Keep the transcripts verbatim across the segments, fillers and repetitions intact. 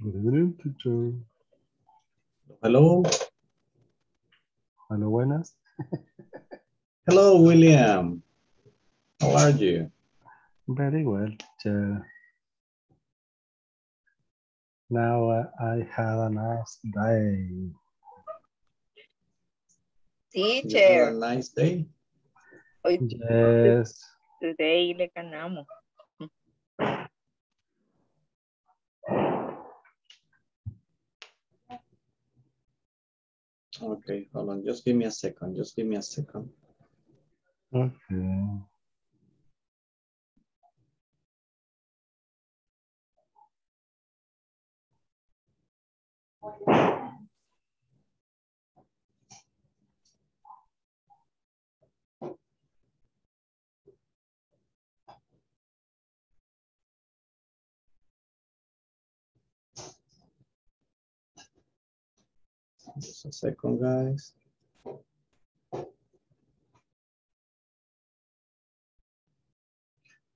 Good evening, teacher. Hello. Hello, buenas. Hello, William. How are you? Very well, teacher. Now uh, I had a nice day. Teacher. A nice day. Yes. Today le ganamos. Okay, hold on. Just give me a second. Just give me a second. Okay. Just a second, guys.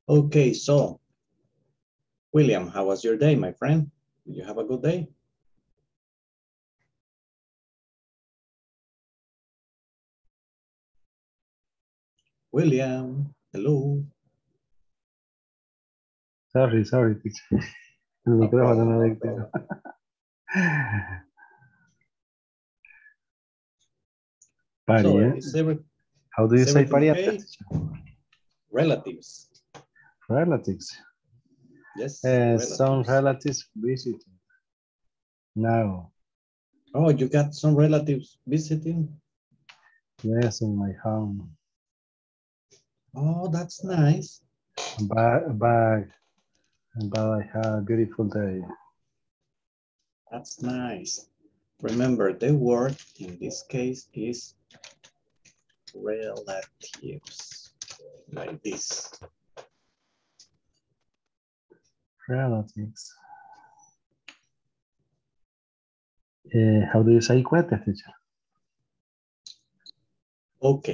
Okay, so William, how was your day, my friend? Did you have a good day? William, hello. Sorry, sorry. No problem, no problem. Party, so, eh? every, How do you say party? Okay? Relatives. Relatives. Yes. Uh, relatives. Some relatives visiting. Now. Oh, you got some relatives visiting? Yes, in my home. Oh, that's nice. But, but, but I had a beautiful day. That's nice. Remember, the word in this case is relatives, like this. Relatives. Uh, how do you say cuates, teacher? Ok.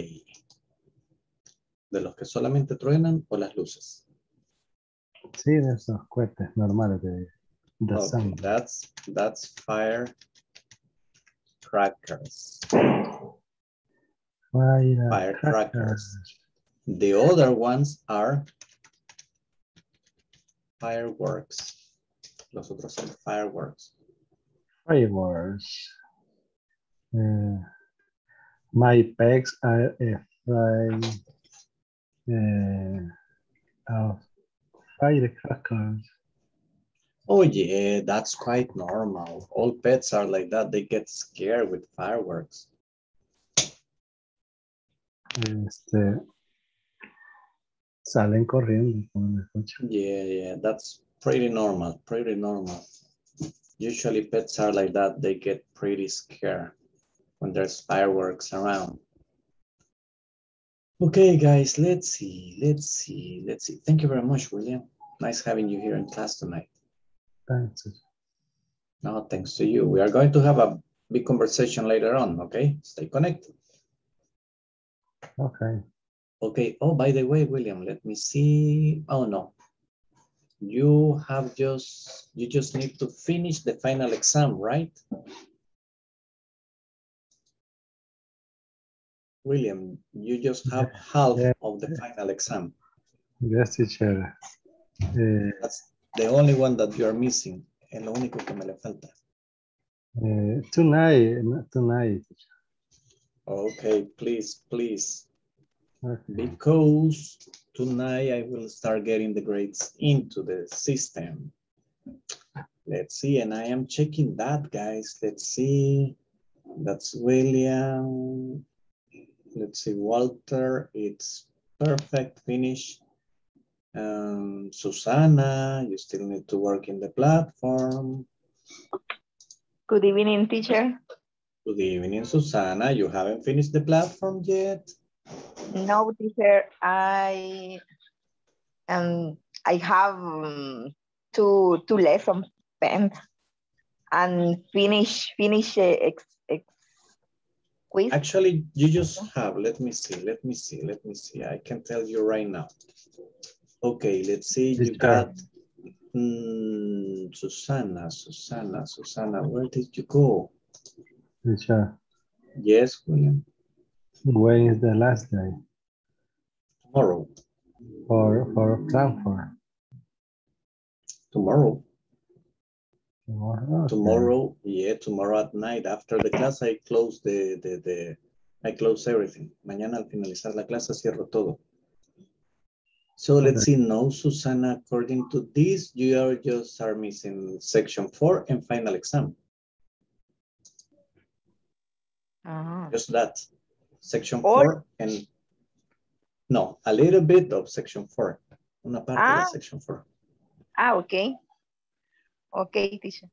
¿De los que solamente truenan o las luces? Sí, de esos cuates normales de, de okay, sound. That's, that's fire. Crackers. Firecrackers. The other ones are fireworks. Los otros son fireworks. Fireworks. Uh, my pegs are afraid uh, of firecrackers. Oh yeah, that's quite normal. All pets are like that. They get scared with fireworks. Este, salen corriendo cuando escuchan. Yeah, yeah, that's pretty normal, pretty normal. Usually pets are like that. They get pretty scared when there's fireworks around. Okay, guys, let's see, let's see, let's see. Thank you very much, William. Nice having you here in class tonight. Thanks. No, thanks to you. We are going to have a big conversation later on, okay? Stay connected. Okay. Okay. Oh, by the way, William, let me see. Oh, no. You have just, you just need to finish the final exam, right? William, you just have half yeah. of the final exam. Yes, teacher. Uh, That's the only one that you are missing, es lo único que me le falta. Uh, tonight, not tonight. Okay, please, please. Okay. Because tonight I will start getting the grades into the system. Let's see, and I am checking that, guys. Let's see, that's William. Let's see, Walter, it's perfect, finish. Um, Susana, you still need to work in the platform. Good evening, teacher. Good evening, Susana. You haven't finished the platform yet? No, teacher. I um I have um, two two lessons spent and finish finish uh, ex, ex quiz. Actually, you just have. Let me see. Let me see. Let me see. I can tell you right now. Okay, let's see, you got Mm, Susana, Susana, Susana, where did you go? Richard. Yes, William. When is the last day? Tomorrow. For, for Frankfurt. Tomorrow. Tomorrow, okay. Tomorrow, yeah, tomorrow at night. After the class, I close the, the, the, I close everything. Mañana al finalizar la clase, cierro todo. So let's see, no, Susana, according to this, you are just are missing section four and final exam. Uh-huh. Just that, section or four and, no, a little bit of section four. Una parte ah. de section four. Ah, okay. Okay, teacher.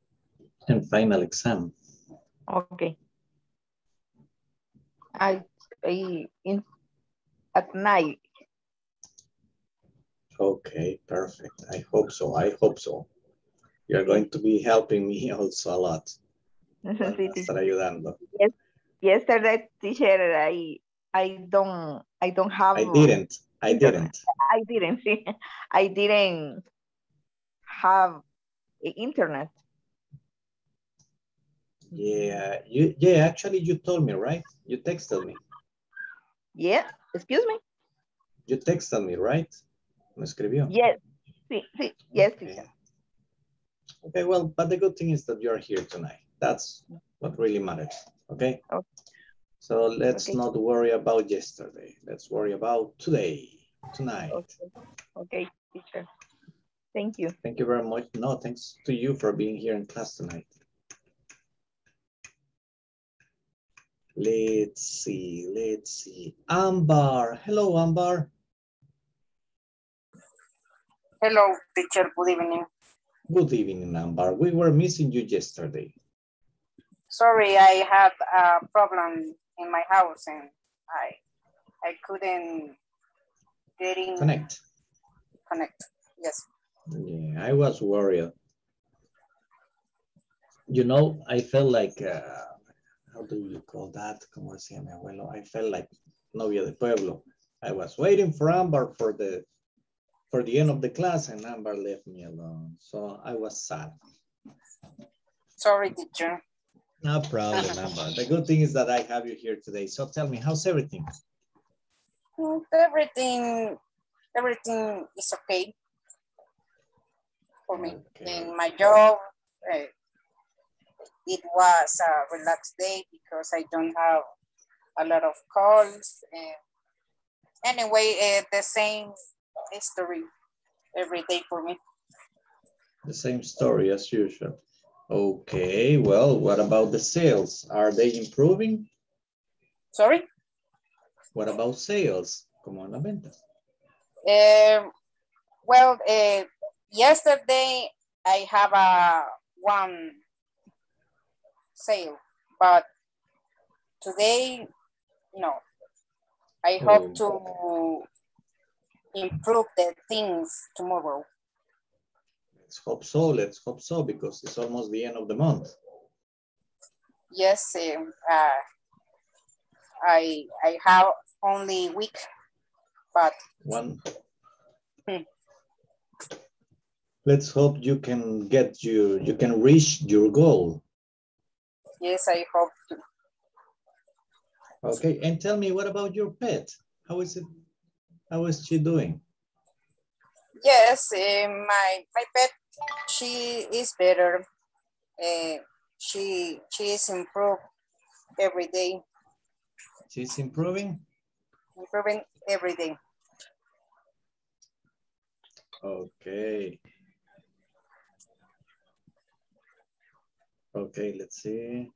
And final exam. Okay. I, I in, at night. Okay, perfect. I hope so. I hope so. You're going to be helping me also a lot. Sí, estar ayudando. Yes. Yesterday, teacher, I I don't I don't have. I didn't. I didn't. I didn't. I didn't have internet. Yeah. You. Yeah. Actually, you told me, right? You texted me. Yeah. Excuse me. You texted me, right? ¿Me escribió? Yes, sí, sí, yes. Okay. Okay, well, but the good thing is that you're here tonight. That's what really matters, okay? Okay. So let's okay. not worry about yesterday. Let's worry about today, tonight. Okay. Okay, teacher. Thank you. Thank you very much. No, thanks to you for being here in class tonight. Let's see, let's see. Ambar, hello, Ambar. Hello, teacher. Good evening. Good evening, Ambar. We were missing you yesterday. Sorry, I had a problem in my house and I I couldn't get in. Connect. Connect, yes. Yeah, I was worried. You know, I felt like, uh, how do you call that? Como decía mi abuelo? I felt like novia de pueblo. I was waiting for Ambar for the for the end of the class, and Amber left me alone. So I was sad. Sorry, teacher. No problem, Amber. The good thing is that I have you here today. So tell me, how's everything? Everything, everything is okay for me. Okay. In my job, uh, it was a relaxed day because I don't have a lot of calls. Uh, anyway, uh, the same history every day for me. The same story as usual. Okay, well, what about the sales? Are they improving? Sorry? What about sales? Como en la venta? Uh, well, uh, yesterday I have a one sale, but today, no. I hope oh. to improve the things tomorrow. Let's hope so, let's hope so, because it's almost the end of the month. Yes, um, uh, I I have only a week, but... One. Hmm. Let's hope you can get your, you can reach your goal. Yes, I hope to. Okay, and tell me, what about your pet? How is it? How is she doing? Yes, uh, my my pet, she is better. Uh, she she is improved every day. She's improving? Improving every day. Okay. Okay, let's see.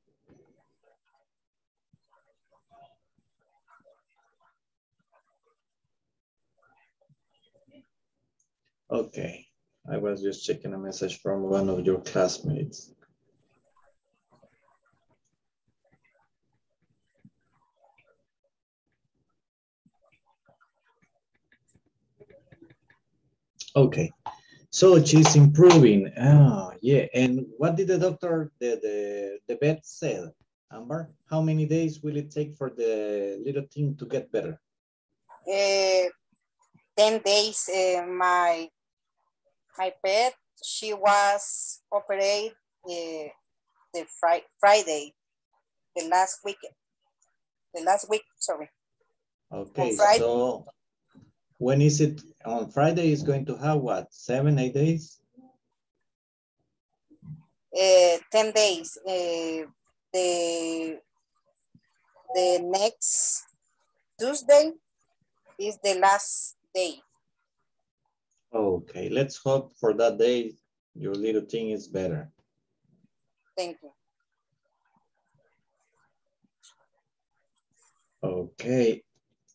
Okay, I was just checking a message from one of your classmates. Okay, so she's improving. Oh, yeah. And what did the doctor, the, the, the vet said, Amber? How many days will it take for the little thing to get better? Uh, ten days, uh, my... My pet, she was operated the, the fri Friday, the last weekend, the last week, sorry. Okay, so when is it? On Friday is going to have what, seven, eight days? Uh, ten days. Uh, the, the next Tuesday is the last day. Okay, let's hope for that day your little thing is better. Thank you. Okay,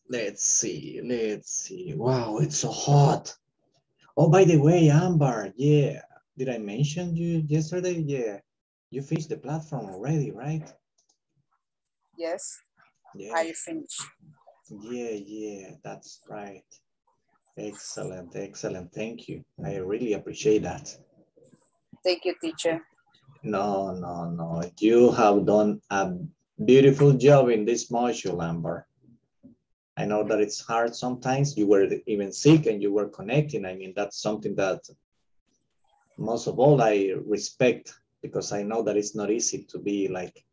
let's see, let's see. Wow, it's so hot. Oh, by the way, Ambar, yeah. Did I mention you yesterday? Yeah. You finished the platform already, right? Yes, yeah. I finished. Yeah, yeah, that's right. Excellent, excellent. Thank you. I really appreciate that. Thank you, teacher. No, no, no. You have done a beautiful job in this module, Amber. I know that it's hard sometimes. You were even sick and you were connecting. I mean, that's something that most of all I respect, because I know that it's not easy to be like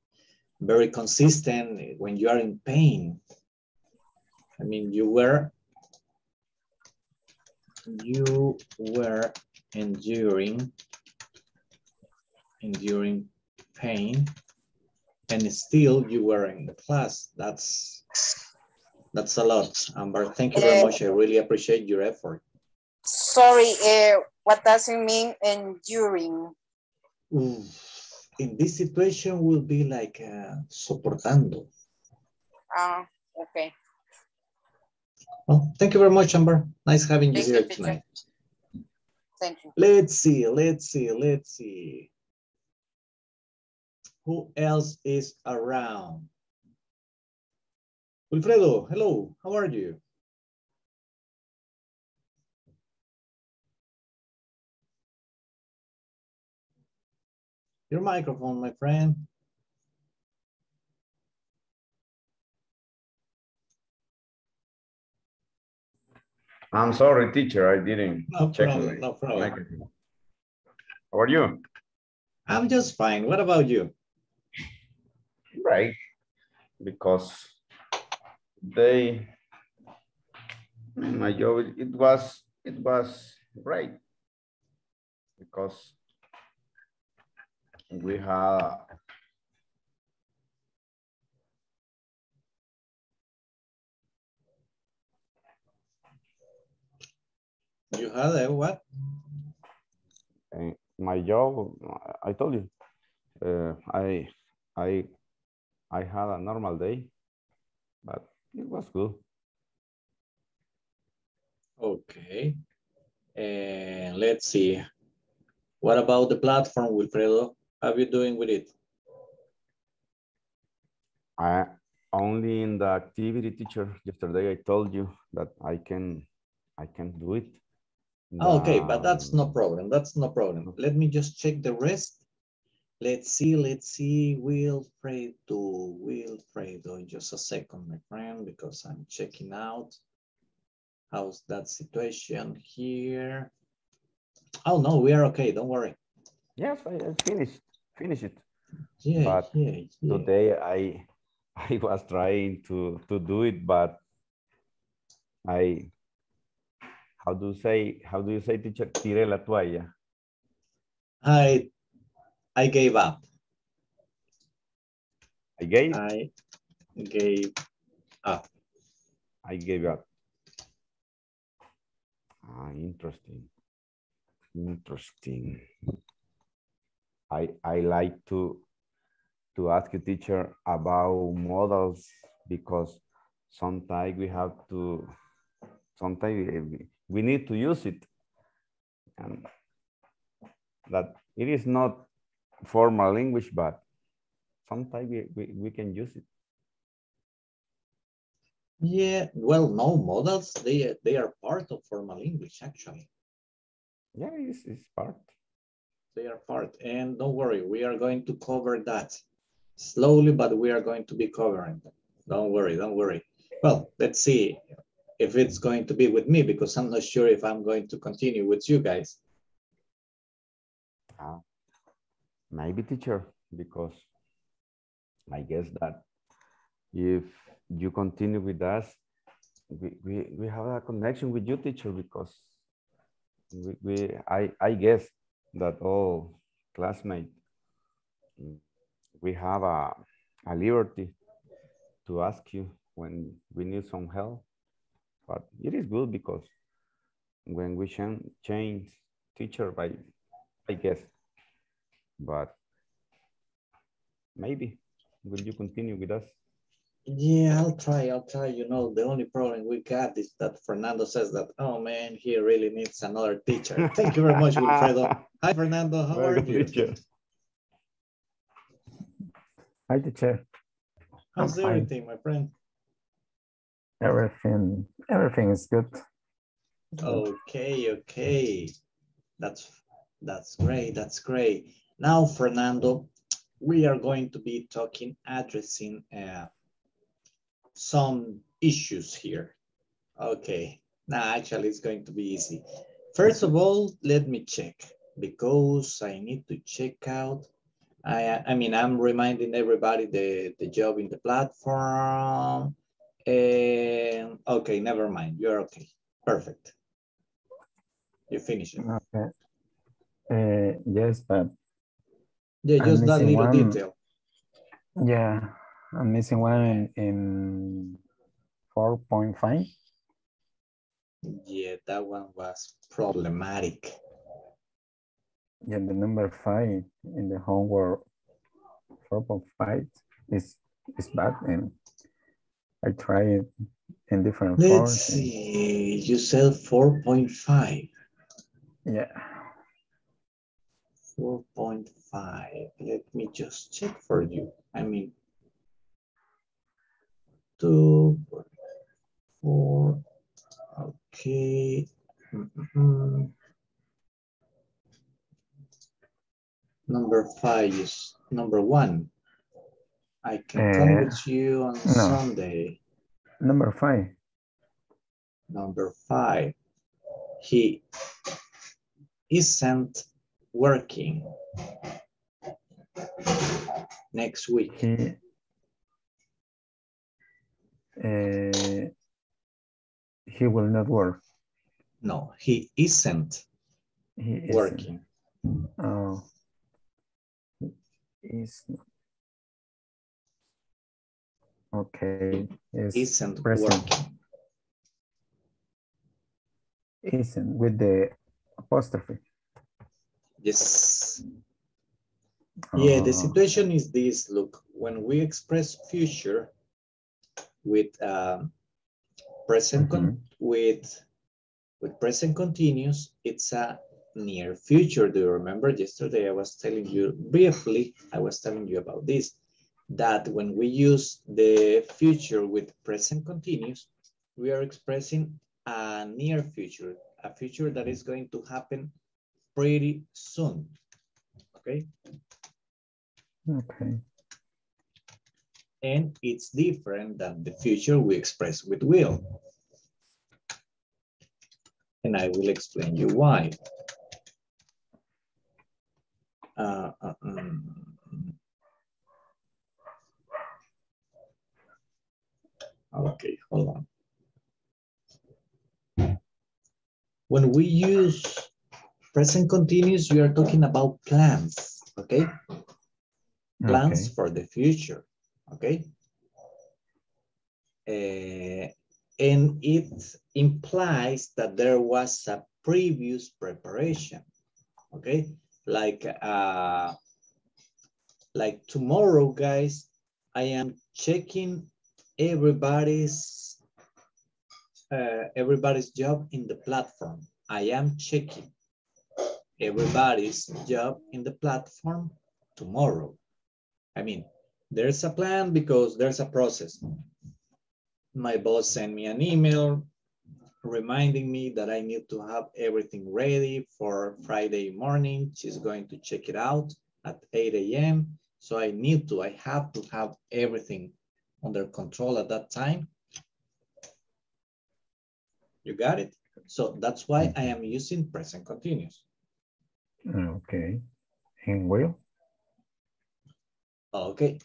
very consistent when you are in pain. I mean, you were you were enduring enduring pain, and still you were in the class. That's that's a lot, Amber. Thank you very uh, much. I really appreciate your effort. Sorry, uh, what does it mean enduring? Ooh, in this situation will be like uh, soportando. Ah, uh, okay. Well, thank you very much, Amber. Nice having you here tonight. Thank you. Let's see, let's see, let's see. Who else is around? Wilfredo, hello, how are you? Your microphone, my friend. I'm sorry, teacher, I didn't no check problem, my, no problem. Microphone. How are you? I'm just fine. What about you? Right, because they, my job, it was, it was right, because we have, You had a what? My job, I told you, uh, I, I, I had a normal day, but it was good. Okay, and let's see. What about the platform, Wilfredo? How are you doing with it? I only in the activity, teacher. Yesterday I told you that I can, I can do it. No. Okay, but that's no problem. That's no problem. Let me just check the rest. Let's see, let's see. Wilfredo, Wilfredo, just a second, my friend, because I'm checking out how's that situation here. Oh, no, we are okay. Don't worry. Yes, I, I finished. Finish it. Yeah, but yeah, yeah. Today I, I was trying to, to do it, but I... How do you say, how do you say, teacher, tiré la toalla? I, I gave up. I gave? I gave up. I gave up. Ah, interesting. Interesting. I, I like to, to ask you, teacher, about models, because sometimes we have to, sometimes we need to use it, and that it is not formal language, but sometimes we, we, we can use it. Yeah, well, no, models, they, they are part of formal English, actually. Yeah, it's, it's part. They are part, and don't worry, we are going to cover that slowly, but we are going to be covering them. Don't worry, don't worry. Well, let's see if it's going to be with me, because I'm not sure if I'm going to continue with you guys. Uh, maybe teacher, because I guess that if you continue with us, we, we, we have a connection with you, teacher, because we, we I, I guess that all classmates, we have a, a liberty to ask you when we need some help. But it is good because when we change teacher, by, I guess, but maybe will you continue with us? Yeah, I'll try, I'll try. You know, the only problem we got is that Fernando says that, oh man, he really needs another teacher. Thank you very much, Wilfredo. Hi, Fernando, how very are you? Teacher. Hi, teacher. How's I'm everything, fine. My friend? Everything, everything is good. Okay, okay. That's, that's great, that's great. Now, Fernando, we are going to be talking, addressing uh, some issues here. Okay, now actually it's going to be easy. First of all, let me check because I need to check out. I, I mean, I'm reminding everybody the, the job in the platform. And, okay, never mind, you're okay, perfect. You finish it. Okay. Uh, yes, but yeah, just that little one detail. Yeah, I'm missing one in, in four point five. Yeah, that one was problematic. Yeah, the number five in the homework four point five is is bad, and I try it in different forms. Let's see, you said four point five. Yeah. four point five, let me just check for you. I mean, two, four, okay. Mm-hmm. Number five is number one. I can uh, come with you on no. Sunday. Number five. Number five, he isn't working next week. He, uh, he will not work. No, he isn't he working. Isn't. Oh, is okay. Is isn't present. Working. Isn't with the apostrophe. Yes. Yeah, the situation is this. Look, when we express future with uh, present con with with present continuous, it's a near future. Do you remember yesterday I was telling you briefly, I was telling you about this, that when we use the future with present continuous, we are expressing a near future, a future that is going to happen pretty soon. Okay. Okay. And it's different than the future we express with will. And I will explain you why. Uh, uh, um. Okay, hold on. When we use present continuous, we are talking about plans, okay? Plans okay. for the future, okay? Uh, and it implies that there was a previous preparation, okay? Like, uh, like tomorrow, guys, I am checking everybody's, uh, everybody's job in the platform. I am checking everybody's job in the platform tomorrow. I mean, there's a plan because there's a process. My boss sent me an email reminding me that I need to have everything ready for Friday morning. She's going to check it out at eight A M So I need to, I have to have everything under control at that time. You got it? So that's why I am using present continuous. Okay. and will. Okay,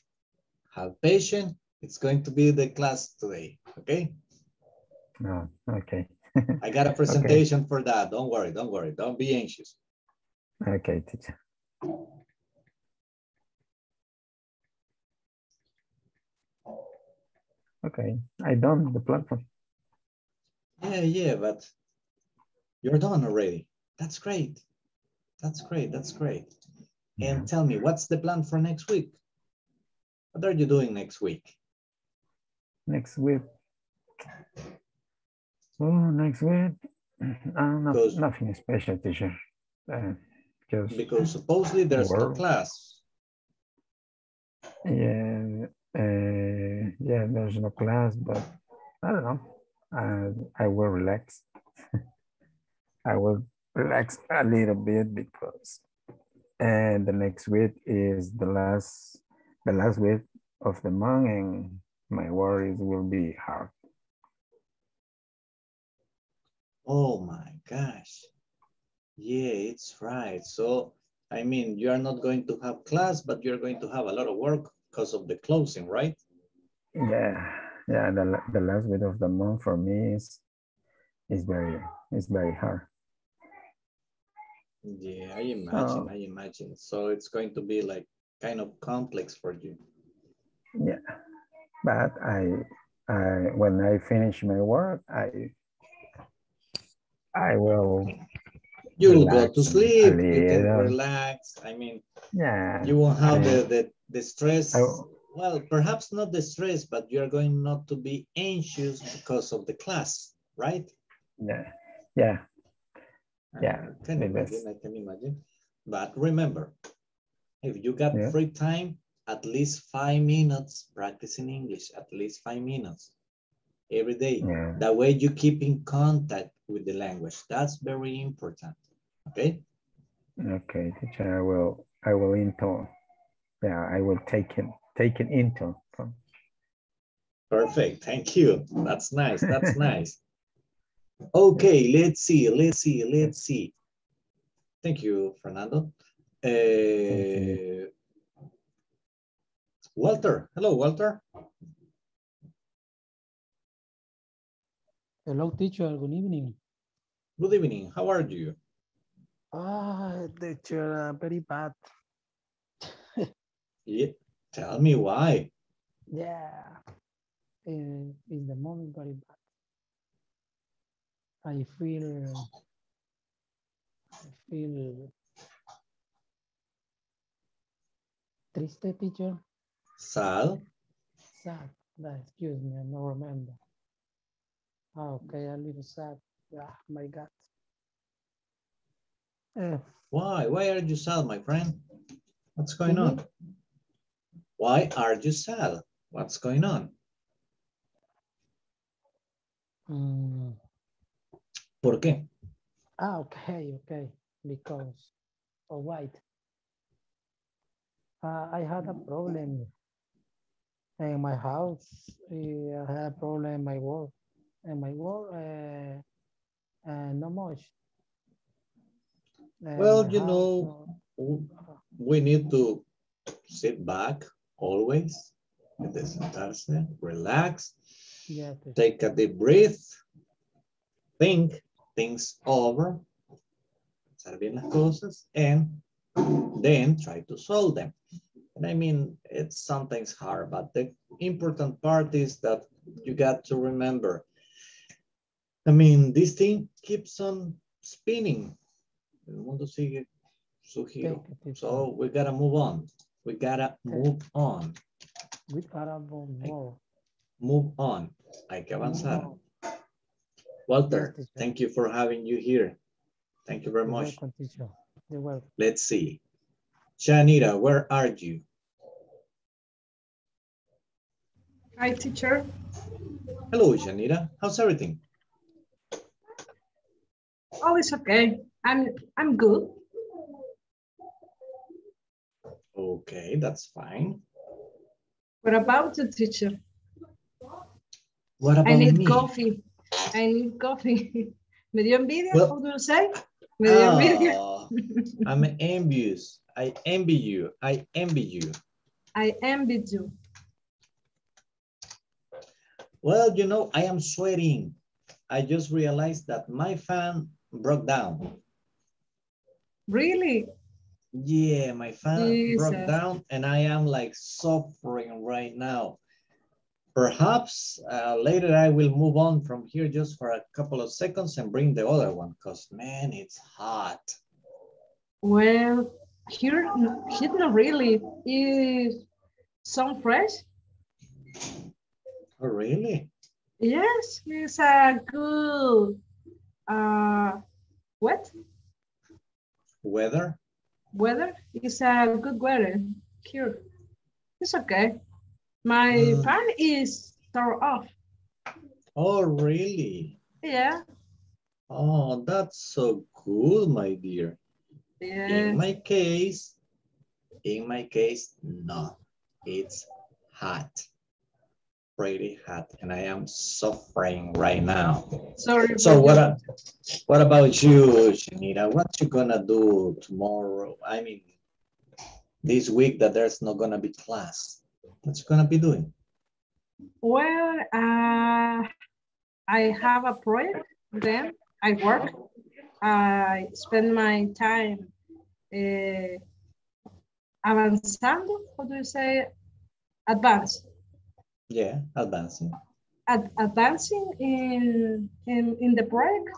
have patience. It's going to be the class today, okay? No, okay. I got a presentation okay. for that. Don't worry, don't worry. Don't be anxious. Okay, teacher. Okay, I done the platform. Yeah, yeah, but you're done already. That's great. That's great, that's great. Yeah. And tell me, what's the plan for next week? What are you doing next week? Next week? Oh, next week? Uh, not, nothing special, teacher. Uh, just because supposedly there's no class. Yeah. Uh, yeah, there's no class, but I don't know. Uh, I will relax. I will relax a little bit because and the next week is the last the last week of the month, and my worries will be hard. Oh my gosh. Yeah, it's right. So, I mean, you are not going to have class, but you're going to have a lot of work because of the closing, right? Yeah, yeah. The, the last week of the month for me is is very is very hard. Yeah, I imagine. Oh. I imagine. So it's going to be like kind of complex for you. Yeah, but I, I when I finish my work, I I will. You'll relax, go to sleep. You can relax. I mean, yeah. You won't have yeah. the, the the stress. Well, perhaps not the stress, but you are going not to be anxious because of the class, right? Yeah, yeah, yeah. I can imagine. I can imagine. But remember, if you got yeah. free time, at least five minutes practicing English. At least five minutes every day. Yeah. That way, you keep in contact with the language. That's very important. Okay. Okay, teacher. I will. I will into. Yeah, I will take it. Take it into. Perfect. Thank you. That's nice. That's nice. Okay. Let's see. Let's see. Let's see. Thank you, Fernando. Uh, Thank you. Walter. Hello, Walter. Hello, teacher. Good evening. Good evening. How are you? Ah, oh, teacher, very bad. Yeah, tell me why. Yeah, in, in the moment, very bad. I feel, I feel triste, teacher. Sad. Sad. Excuse me, I don't remember. Oh, okay, a little sad. Ah, my God. Uh, why? Why are you sad, my friend? What's going mm-hmm. on? Why are you sad? What's going on? Mm. ¿Por qué? Ah, okay, okay. Because, all right. Uh, I had a problem in my house. I had a problem in my work. In my work, uh, uh, no much. Uh, well, you house, know, no. we need to sit back. Always, sentarse, relax, yeah, take a deep breath, think things over, pensar bien las cosas, and then try to solve them. And I mean, it's sometimes hard, but the important part is that you got to remember. I mean, this thing keeps on spinning. El mundo sigue su giro. So we gotta move on. We gotta move on. We gotta move on. Move on. Hay que avanzar. Walter, thank you for having you here. Thank you very much. Let's see. Janira, where are you? Hi, teacher. Hello, Janira. How's everything? Oh, it's okay. I'm I'm good. Okay, that's fine. What about the teacher? What about me? I need me? coffee. I need coffee. Me dio envidia, well, how do you say? Me dio oh, envidia. I'm envious. I envy you. I envy you. I envy you. Well, you know, I am sweating. I just realized that my fan broke down. Really? Yeah, my fan Jesus. broke down and I am like suffering right now. Perhaps uh, later I will move on from here just for a couple of seconds and bring the other one because, man, it's hot. Well, here, here not really. Is some fresh? Oh, really? Yes, it's a good, uh, what? Weather? Weather is a good weather here. It's okay. My uh, fan is turned off. Oh, really? Yeah. Oh, that's so cool, my dear. Yeah. In my case, in my case, no. It's hot. Pretty hot. And I am suffering right now. Sorry. So what, a, what about you, Janira? What you gonna do tomorrow? I mean, this week that there's not gonna be class. What you gonna be doing? Well, uh, I have a project, then I work. I spend my time uh, avanzando, what do you say? Advance. Yeah, advancing. Ad advancing in, in, in the project.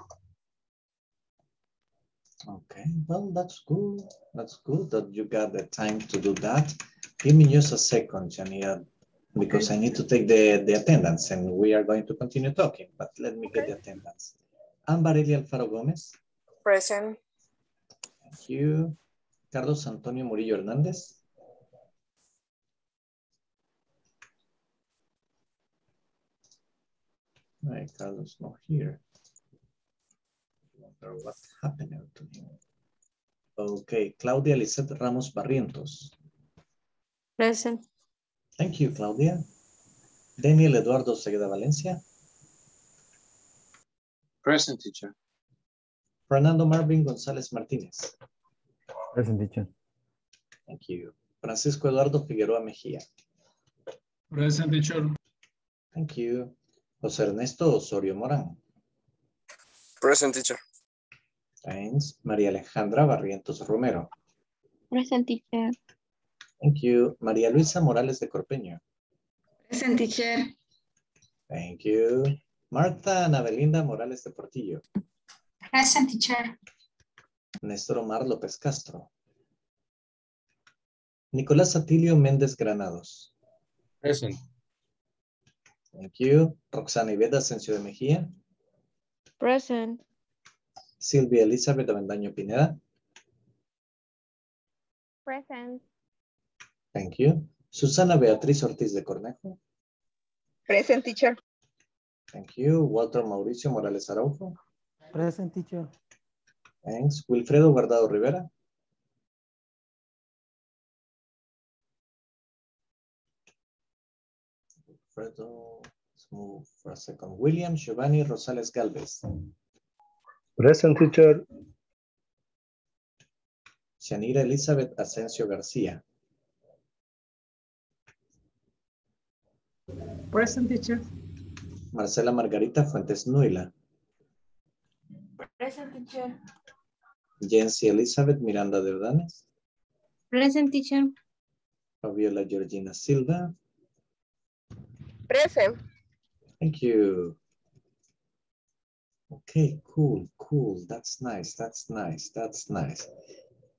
Okay, well, that's good. That's good that you got the time to do that. Give me just a second, Janira, because okay. I need to take the, the attendance and we are going to continue talking, but let me okay. get the attendance. Ambar Elia Alfaro Gómez. Present. Thank you. Carlos Antonio Murillo Hernández. Right, Carlos not here. I wonder what happened to him. Okay, Claudia Lizette Ramos Barrientos. Present. Thank you, Claudia. Daniel Eduardo Zegueda Valencia. Present, teacher. Fernando Marvin González Martínez. Present, teacher. Thank you. Francisco Eduardo Figueroa Mejía. Present, teacher. Thank you. José Ernesto Osorio Morán. Present, teacher. Thanks. María Alejandra Barrientos Romero. Present, teacher. Thank you. María Luisa Morales de Corpeño. Present, teacher. Thank you. Martha Ana Belinda Morales de Portillo. Present, teacher. Néstor Omar López Castro. Nicolás Atilio Méndez Granados. Present. Thank you. Roxana Ibeda Asensio de Mejía. Present. Silvia Elizabeth Avendaño Pineda. Present. Thank you. Susana Beatriz Ortiz de Cornejo. Present, teacher. Thank you. Walter Mauricio Morales Araujo. Present, teacher. Thanks. Wilfredo Guardado Rivera. Wilfredo, let's move for a second. William Giovanni Rosales Galvez. Present, teacher. Janira Elizabeth Asensio García. Present, teacher. Marcela Margarita Fuentes Nuila. Present, teacher. Jenci Elizabeth Miranda de Udanes. Present, teacher. Fabiola Georgina Silva. Present. Thank you. Okay, cool, cool. That's nice, that's nice, that's nice.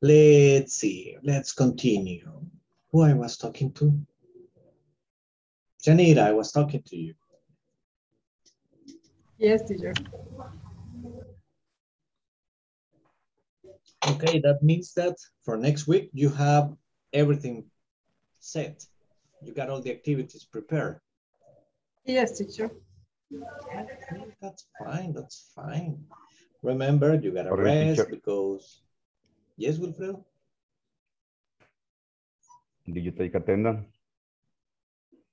Let's see, let's continue. Who I was talking to? Janira, I was talking to you. Yes, teacher. Okay, that means that for next week, you have everything set. You got all the activities prepared. Yes, teacher. That's fine, that's fine. Remember, you got to rest teacher. because... Yes, Wilfredo? Did you take attendance?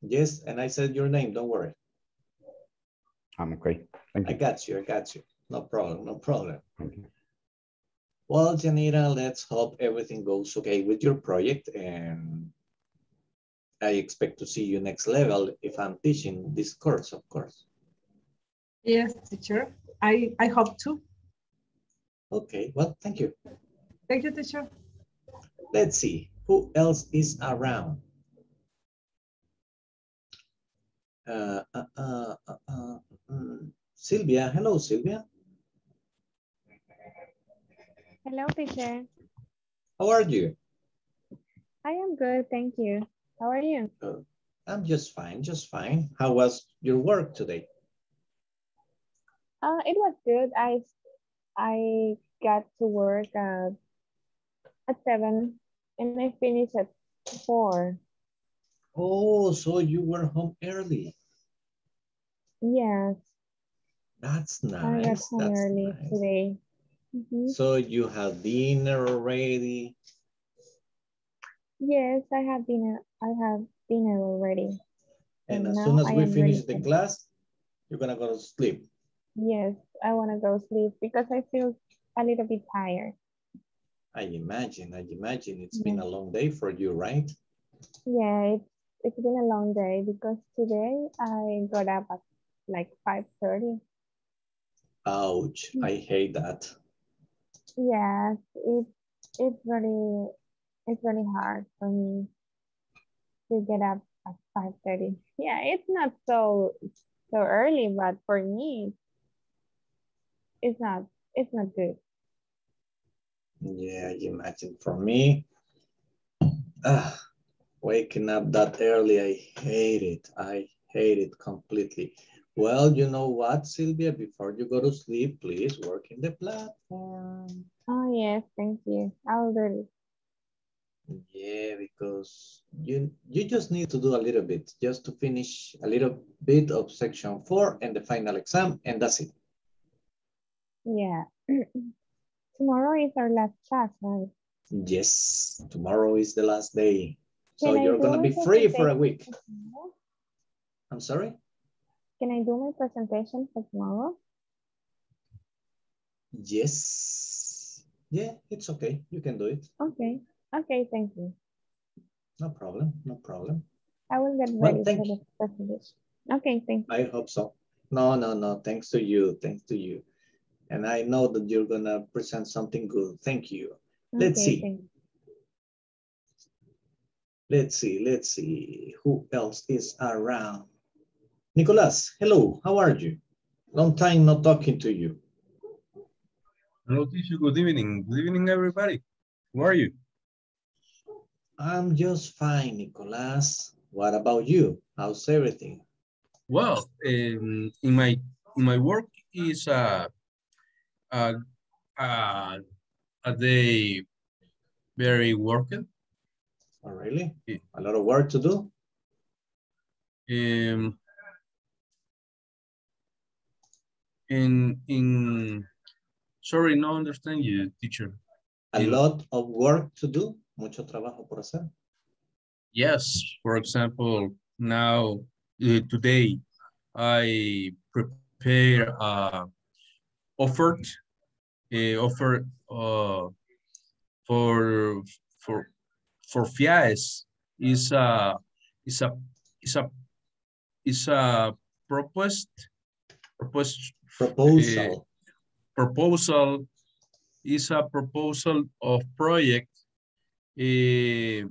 Yes, and I said your name, don't worry. I'm okay. Thank you. I got you, I got you. No problem, no problem. Okay. Well, Janira, let's hope everything goes okay with your project, and I expect to see you next level if I'm teaching this course, of course. Yes, teacher. I, I hope too. Okay, well, thank you. Thank you, teacher. Let's see, who else is around? Uh, uh, uh, uh, uh, um, Sylvia, hello, Sylvia. Hello, teacher. How are you? I am good, thank you. How are you? Uh, I'm just fine, just fine. How was your work today? Uh, it was good. I I got to work at, at seven and I finished at four. Oh, so you were home early. Yes. That's nice. I got home That's early nice. today. Mm-hmm. So you have dinner already? Yes, I have dinner. I have dinner already. And, and as soon as I we finish the class, you're gonna go to sleep. Yes, I want to go sleep because I feel a little bit tired. I imagine, I imagine it's been a long day for you, right? Yeah, it's, it's been a long day because today I got up at like five thirty. Ouch, I hate that. Yes, it, it's, really, it's really hard for me to get up at five thirty. Yeah, it's not so, so early, but for me, It's not, it's not good. Yeah, you imagine for me, uh, waking up that early, I hate it. I hate it completely. Well, you know what, Sylvia, before you go to sleep, please work in the platform. Oh, yes, thank you. I'll do it. Yeah, because you, you just need to do a little bit, just to finish a little bit of section four and the final exam, and that's it. Yeah, tomorrow is our last class, right? Yes, tomorrow is the last day. Can so I you're going to be free for a week. Tomorrow? I'm sorry? Can I do my presentation for tomorrow? Yes. Yeah, it's okay. You can do it. Okay. Okay, thank you. No problem. No problem. I will get ready well, for the presentation. Okay, thank you. I hope so. No, no, no. Thanks to you. Thanks to you. And I know that you're going to present something good. Thank you. Okay, let's see. Thanks. Let's see. Let's see. Who else is around? Nicolas, hello. How are you? Long time not talking to you. Hello, teacher. Good evening. Good evening, everybody. How are you? I'm just fine, Nicolas. What about you? How's everything? Well, um, in my in my work is... Uh, Uh, uh, are they very working? Oh, really? Yeah. A lot of work to do? Um, in, in, sorry, no understand you, teacher. A in, lot of work to do? Mucho trabajo por hacer? Yes, for example, now, uh, today, I prepare uh, offered uh, offer uh, for for for F I A E S is a is a is a is a proposed proposed proposal uh, proposal is a proposal of project uh,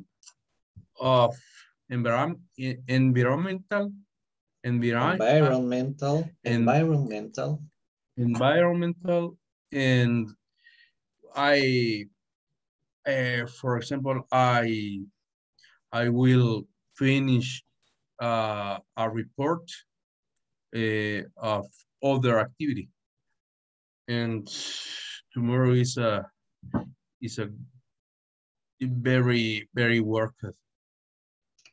of environment environmental environment, environmental environmental environmental and I uh, for example I I will finish uh, a report uh, of other activity, and tomorrow is a is a very very work.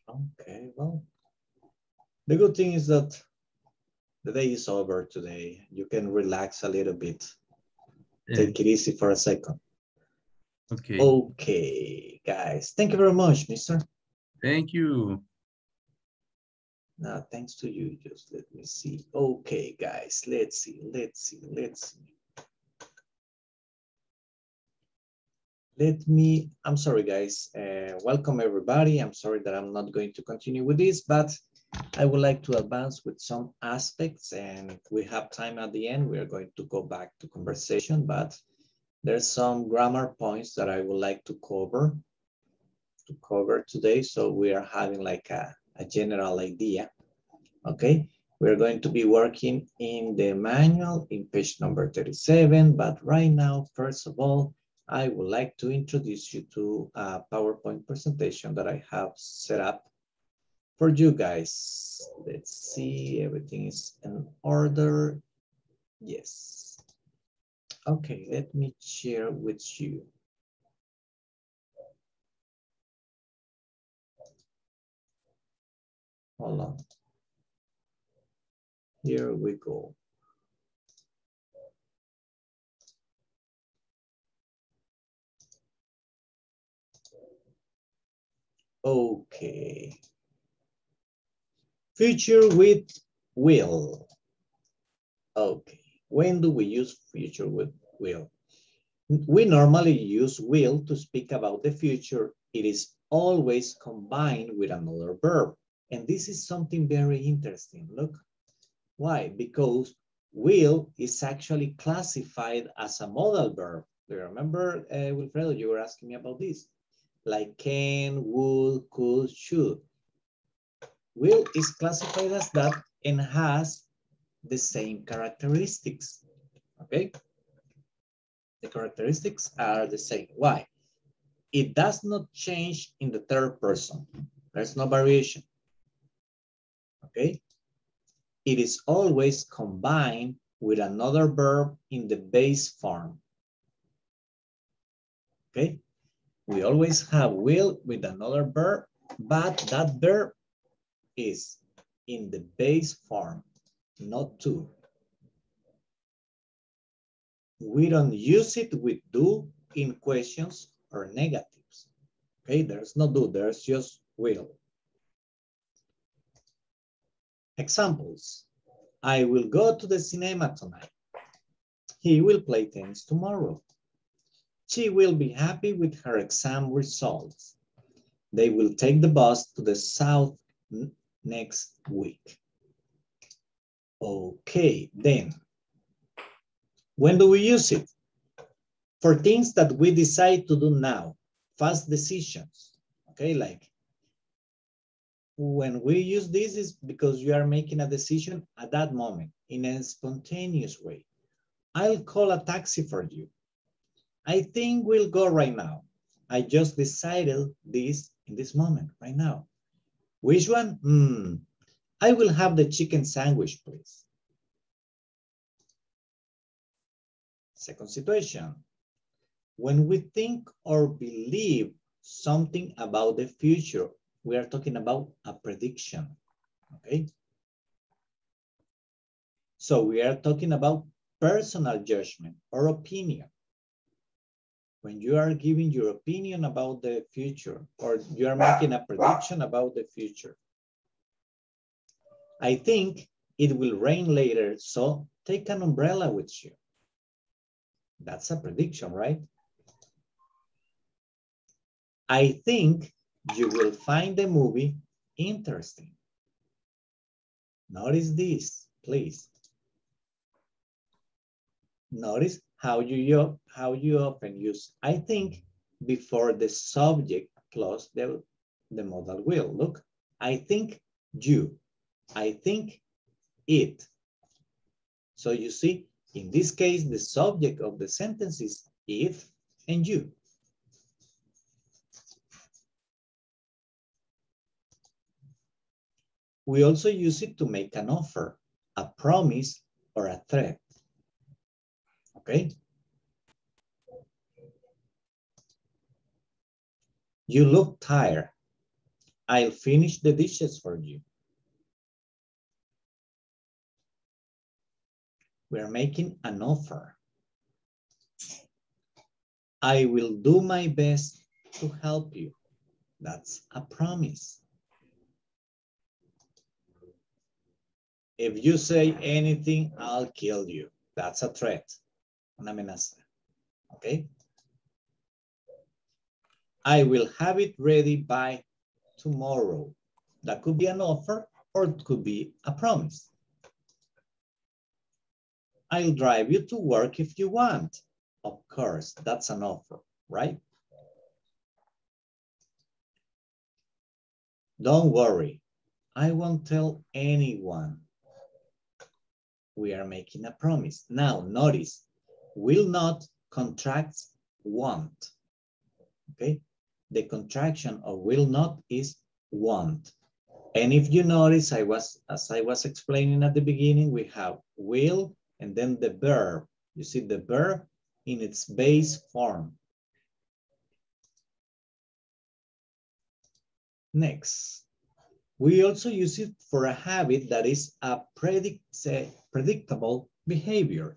Okay, well, the good thing is that the day is over today. You can relax a little bit. Yeah. Take it easy for a second. Okay. Okay, guys. Thank you very much, mister. Thank you. No, thanks to you. Just let me see. Okay, guys. Let's see. Let's see. Let's see. Let me, I'm sorry guys, uh, welcome everybody. I'm sorry that I'm not going to continue with this, but I would like to advance with some aspects, and if we have time at the end, we are going to go back to conversation, but there's some grammar points that I would like to cover, to cover today. So we are having like a, a general idea, okay? We're going to be working in the manual in page number thirty-seven, but right now, first of all, I would like to introduce you to a PowerPoint presentation that I have set up for you guys. Let's see, everything is in order. Yes. Okay, let me share with you. Hold on. Here we go. Okay. Future with will. Okay. When do we use future with will? We normally use will to speak about the future. It is always combined with another verb. And this is something very interesting. Look. Why? Because will is actually classified as a modal verb. Do you remember, uh, Wilfredo, you were asking me about this? Like can, would, could, should. Will is classified as that and has the same characteristics, okay? The characteristics are the same. Why? It does not change in the third person. There's no variation, okay? It is always combined with another verb in the base form, okay? We always have will with another verb, but that verb is in the base form, not to. We don't use it with do in questions or negatives. Okay, there's no do, there's just will. Examples. I will go to the cinema tonight. He will play tennis tomorrow. She will be happy with her exam results. They will take the bus to the south next week. Okay, then. When do we use it? For things that we decide to do now, fast decisions. Okay, like when we use this is because you are making a decision at that moment in a spontaneous way. I'll call a taxi for you. I think we'll go right now. I just decided this in this moment, right now. Which one? Mm, I will have the chicken sandwich, please. Second situation. When we think or believe something about the future, we are talking about a prediction, okay? So we are talking about personal judgment or opinion. When you are giving your opinion about the future or you are making a prediction about the future. I think it will rain later, so take an umbrella with you. That's a prediction, right? I think you will find the movie interesting. Notice this, please. Notice how you, how you often use, I think, before the subject plus the, the modal will. Look, I think you, I think it. So you see, in this case, the subject of the sentence is it and you. We also use it to make an offer, a promise, or a threat. Okay. You look tired. I'll finish the dishes for you. We're making an offer. I will do my best to help you. That's a promise. If you say anything, I'll kill you. That's a threat. Una amenaza, okay? I will have it ready by tomorrow. That could be an offer or it could be a promise. I'll drive you to work if you want. Of course, that's an offer, right? Don't worry, I won't tell anyone. We are making a promise. Now notice, will not contracts won't, okay? The contraction of will not is won't. And if you notice, I was, as I was explaining at the beginning, we have will and then the verb. You see the verb in its base form. Next, we also use it for a habit that is a predict, say, predictable behavior.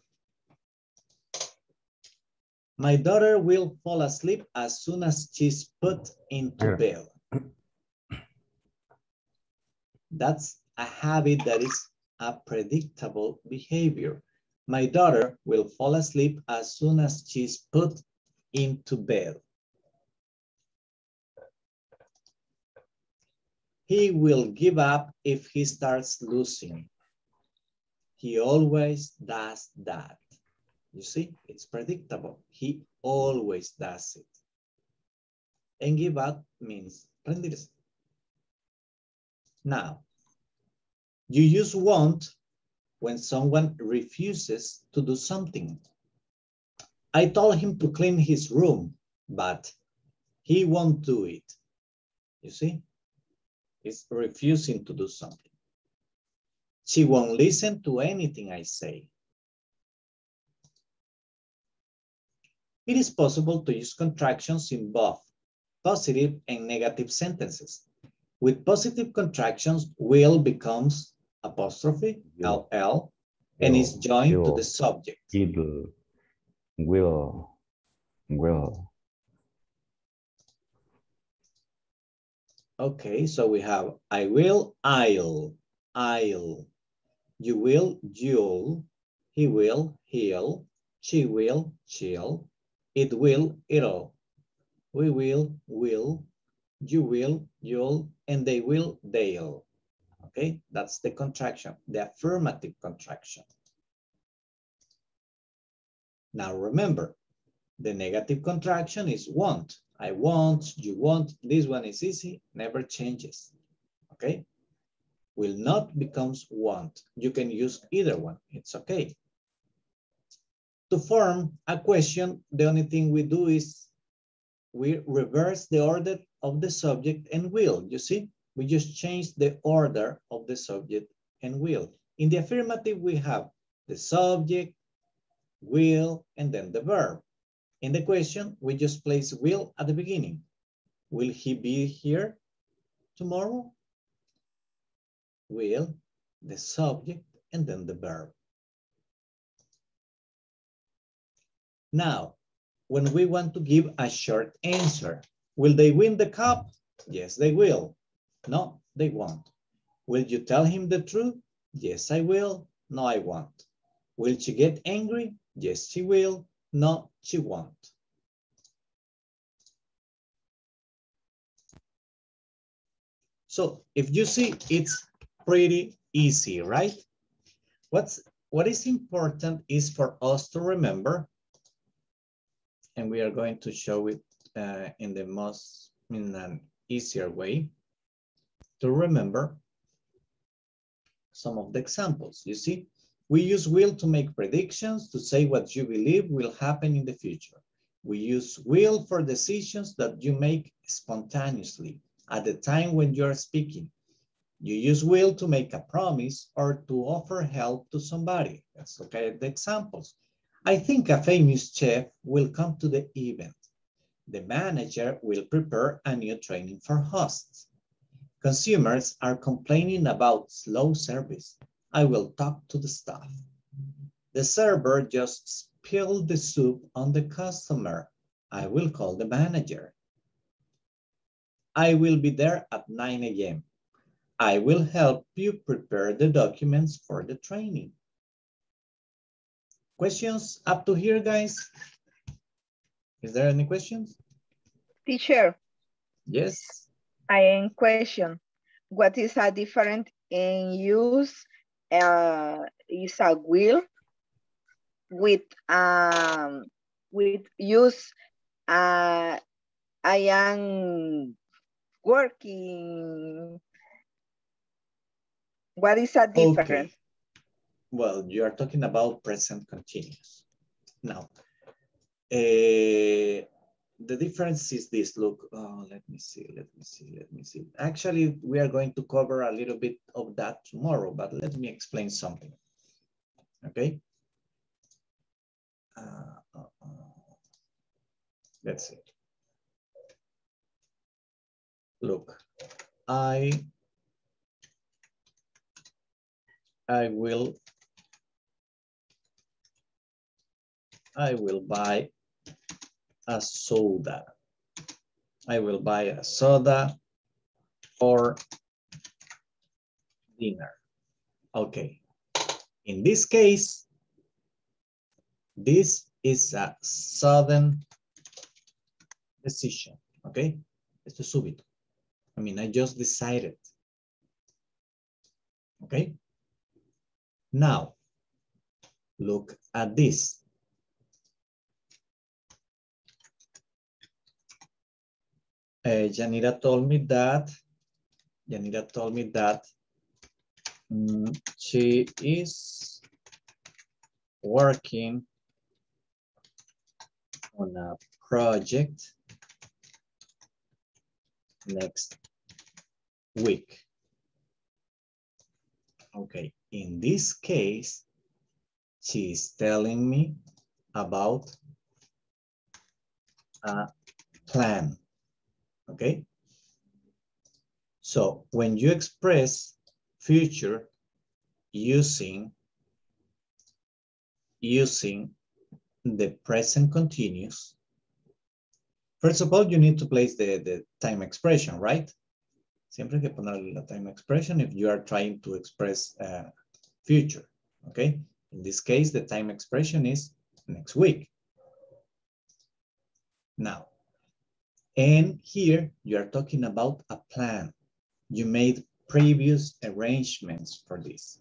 My daughter will fall asleep as soon as she's put into bed. That's a habit that is a predictable behavior. My daughter will fall asleep as soon as she's put into bed. He will give up if he starts losing. He always does that. You see, it's predictable. He always does it. And give up means rendirse. Now, you use won't when someone refuses to do something. I told him to clean his room, but he won't do it. You see? Is refusing to do something. She won't listen to anything I say. It is possible to use contractions in both positive and negative sentences. With positive contractions, will becomes apostrophe, L L, will, and is joined will, to the subject. Will, will, will. Okay, so we have I will, I'll, I'll, you will, you'll, he will, he'll, she will, she'll, it will, it'll, we will, will, you will, you'll, and they will, they'll. Okay, that's the contraction, the affirmative contraction. Now remember, the negative contraction is won't. I want, you want, this one is easy, never changes, okay? Will not becomes want. You can use either one, it's okay. To form a question, the only thing we do is we reverse the order of the subject and will, you see? We just change the order of the subject and will. In the affirmative, we have the subject, will, and then the verb. In the question, we just place will at the beginning. Will he be here tomorrow? Will, the subject, and then the verb. Now, when we want to give a short answer, will they win the cup? Yes, they will. No, they won't. Will you tell him the truth? Yes, I will. No, I won't. Will she get angry? Yes, she will. No, she won't. So if you see, it's pretty easy, right? What's, what is important is for us to remember, and we are going to show it uh, in the most, in an easier way, to remember some of the examples, you see? We use will to make predictions, to say what you believe will happen in the future. We use will for decisions that you make spontaneously at the time when you are speaking. You use will to make a promise or to offer help to somebody. Let's look at the examples. I think a famous chef will come to the event. The manager will prepare a new training for hosts. Consumers are complaining about slow service. I will talk to the staff. The server just spilled the soup on the customer. I will call the manager. I will be there at nine A M I will help you prepare the documents for the training. Questions up to here, guys? Is there any questions? Teacher. Yes. I am question. What is a different in use? Uh, is a will with um with use. Uh, I am working. What is a difference? Okay. Well, you are talking about present continuous. Now, uh, the difference is this. Look, oh, let me see, let me see, let me see. Actually, we are going to cover a little bit of that tomorrow, but let me explain something. Okay? Uh, uh, uh, that's it. Look, I, I will I will buy a soda. I will buy a soda for dinner. Okay. In this case, this is a sudden decision. Okay. Esto es súbito. I mean, I just decided. Okay. Now, look at this. Uh, Janira told me that, Janira told me that um, she is working on a project next week. Okay, in this case, she is telling me about a plan. Okay, so when you express future using using the present continuous, first of all, you need to place the, the time expression, right? Siempre que ponerle la time expression if you are trying to express uh, future, okay? In this case, the time expression is next week. Now, and here you are talking about a plan. You made previous arrangements for this.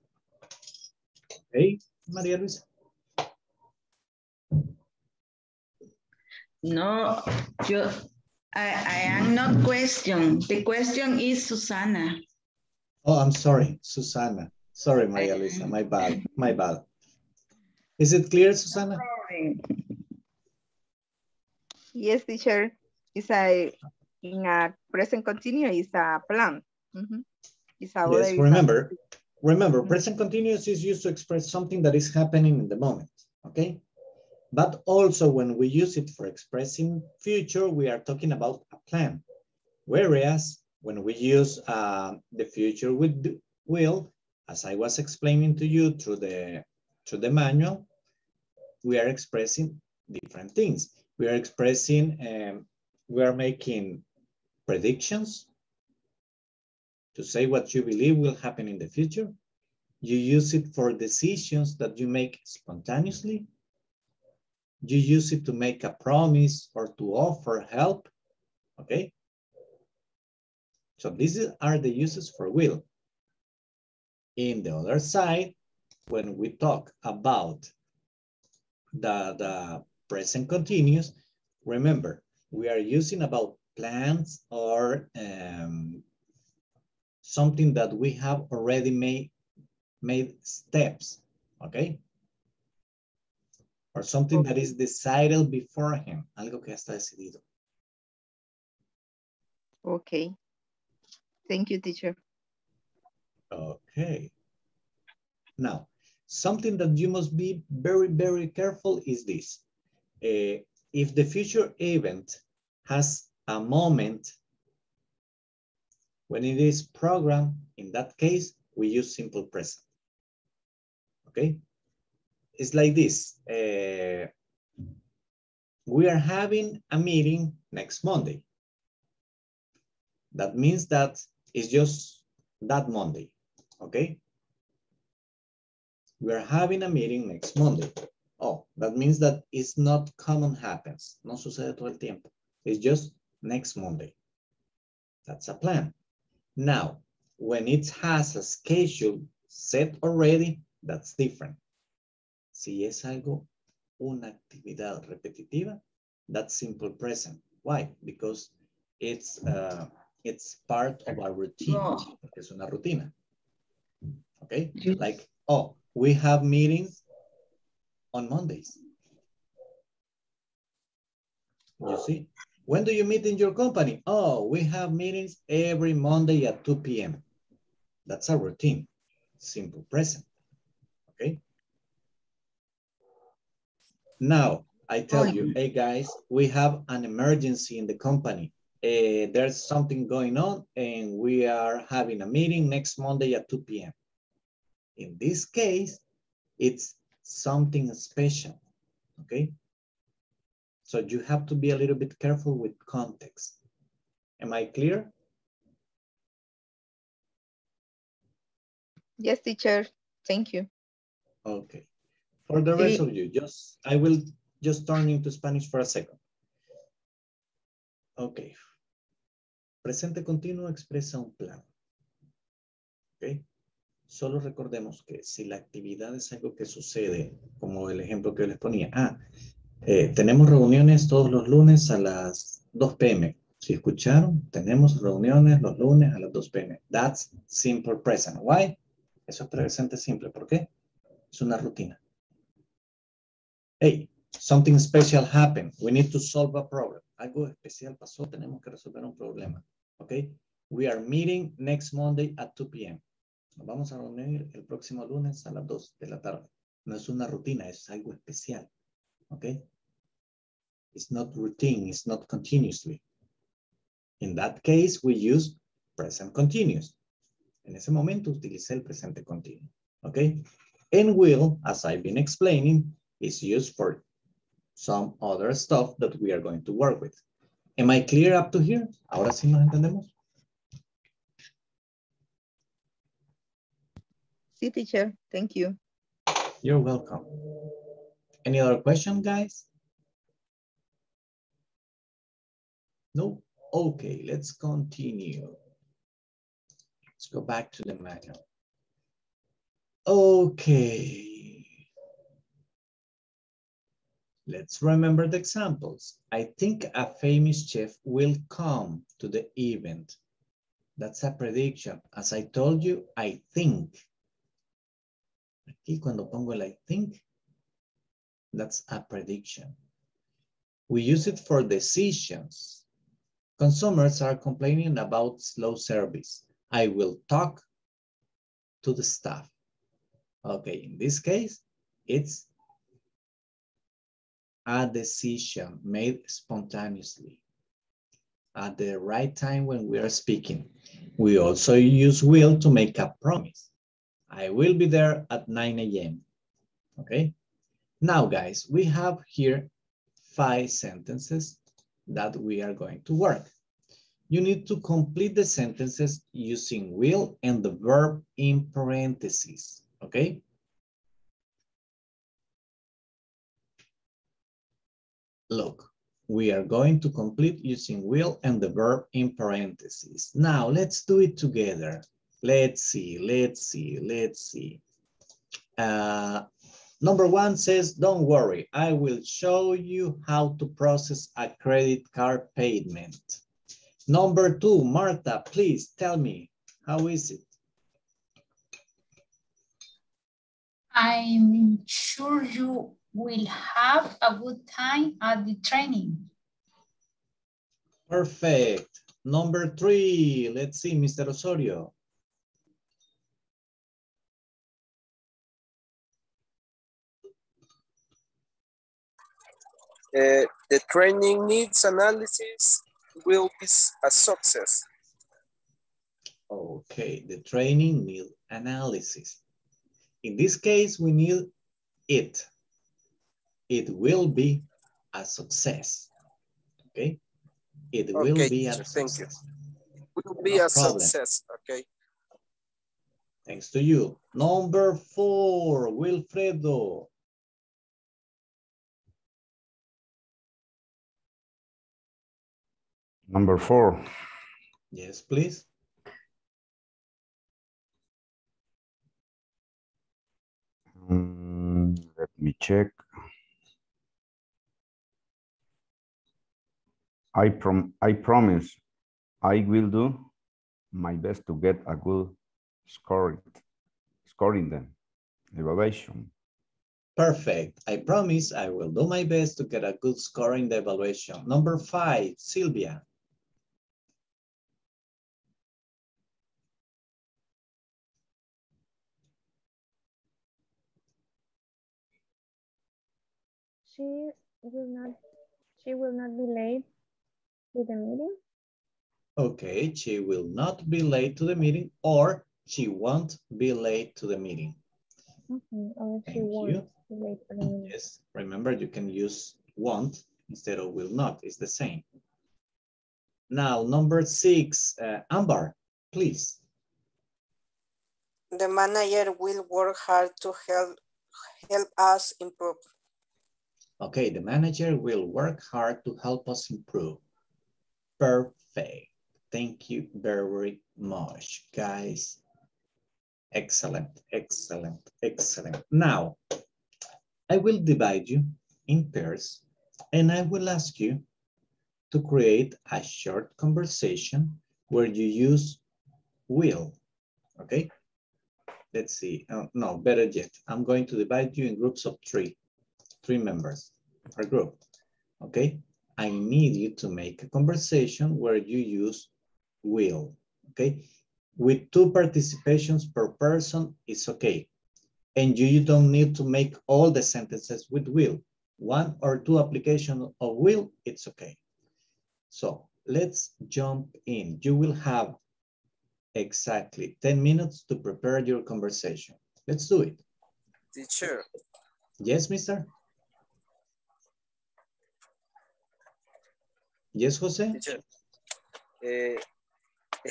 Okay, María Luisa? No, you, I, I am not questioning. The question is Susana. Oh, I'm sorry, Susana. Sorry, María Luisa, my bad, my bad. Is it clear, Susana? Yes, teacher. It's a, in a present continuous, it's a plan. Mm-hmm. It's a yes, remember, remember, present continuous is used to express something that is happening in the moment, okay? But also when we use it for expressing future, we are talking about a plan. Whereas when we use uh, the future with will, as I was explaining to you through the, through the manual, we are expressing different things. We are expressing um, we are making predictions to say what you believe will happen in the future. You use it for decisions that you make spontaneously. You use it to make a promise or to offer help, okay? So these are the uses for will. In the other side, when we talk about the, the present continuous, remember, we are using about plans or um, something that we have already made, made steps, okay? Or something that is decided beforehand, algo que ya está decidido. Okay, thank you, teacher. Okay. Now, something that you must be very, very careful is this. Uh, if the future event has a moment when it is programmed, in that case, we use simple present, okay? It's like this. Uh, we are having a meeting next Monday. That means that it's just that Monday, okay? We are having a meeting next Monday. Oh, that means that it's not common happens. No sucede todo el tiempo. It's just next Monday. That's a plan. Now, when it has a schedule set already, that's different. Si es algo, una actividad repetitiva, that's simple present. Why? Because it's, uh, it's part of a routine. No. Es una rutina. Okay? Yes. Like, oh, we have meetings on Mondays. You see? When do you meet in your company? Oh, we have meetings every Monday at two P M That's a routine. Simple present. Okay? Now, I tell you, hey guys, we have an emergency in the company. Uh, there's something going on and we are having a meeting next Monday at two P M In this case, it's something special, okay? So you have to be a little bit careful with context. Am I clear? Yes, teacher, thank you. Okay, for the rest of you, just, I will just turn into Spanish for a second. Okay, presente continuo expresa un plan, okay? Solo recordemos que si la actividad es algo que sucede, como el ejemplo que yo les ponía, ah, eh, tenemos reuniones todos los lunes a las dos P M Si escucharon, tenemos reuniones los lunes a las dos P M That's simple present. Why? Eso es presente simple. ¿Por qué? Es una rutina. Hey, something special happened. We need to solve a problem. Algo especial pasó, tenemos que resolver un problema. Okay? We are meeting next Monday at two P M Nos vamos a reunir el próximo lunes a las dos de la tarde No es una rutina, es algo especial. ¿Ok? It's not routine, it's not continuously. In that case, we use present continuous. En ese momento utilicé el presente continuo. ¿Ok? And will, as I've been explaining, is used for some other stuff that we are going to work with. Am I clear up to here? Ahora sí nos entendemos. Sí, teacher, thank you. You're welcome. Any other question, guys? No? Okay, let's continue. Let's go back to the manual. Okay. Let's remember the examples. I think a famous chef will come to the event. That's a prediction. As I told you, I think. Aquí cuando pongo el I think, that's a prediction. We use it for decisions. Consumers are complaining about slow service. I will talk to the staff. Okay, in this case, it's a decision made spontaneously at the right time when we are speaking. We also use will to make a promise. I will be there at nine A M Okay. Now, guys, we have here five sentences that we are going to work. You need to complete the sentences using will and the verb in parentheses. Okay. Look, we are going to complete using will and the verb in parentheses. Now, let's do it together. Let's see, let's see, let's see. Uh, number one says, don't worry, I will show you how to process a credit card payment. Number two, Martha, please tell me, how is it? I'm sure you will have a good time at the training. Perfect. Number three, let's see, Mister Osorio. Uh, the training needs analysis will be a success. Okay, the training needs analysis. In this case, we need it. It will be a success. Okay? It will okay, be a success. Thank you. It will be no a problem. Success. Okay. Thanks to you. Number four, Wilfredo. Number four. Yes, please. Um, let me check. I prom I promise I will do my best to get a good score, scoring them, evaluation. Perfect. I promise I will do my best to get a good score in the evaluation. Number five, Sylvia. She will not, she will not be late to the meeting. Okay, she will not be late to the meeting, or she won't be late to the meeting. Okay, or she won't. Yes, remember you can use won't instead of will not, it's the same. Now, number six, uh, Ambar, please. The manager will work hard to help, help us improve. Okay, the manager will work hard to help us improve. Perfect. Thank you very much, guys. Excellent, excellent, excellent. Now, I will divide you in pairs and I will ask you to create a short conversation where you use will, okay? Let's see, oh, no, better yet. I'm going to divide you in groups of three, three members per group, okay? I need you to make a conversation where you use will, okay? With two participations per person, it's okay. And you, you don't need to make all the sentences with will. One or two applications of will, it's okay. So let's jump in. You will have exactly ten minutes to prepare your conversation. Let's do it. Teacher. Yes, mister. Yes, Jose. Teacher. Uh,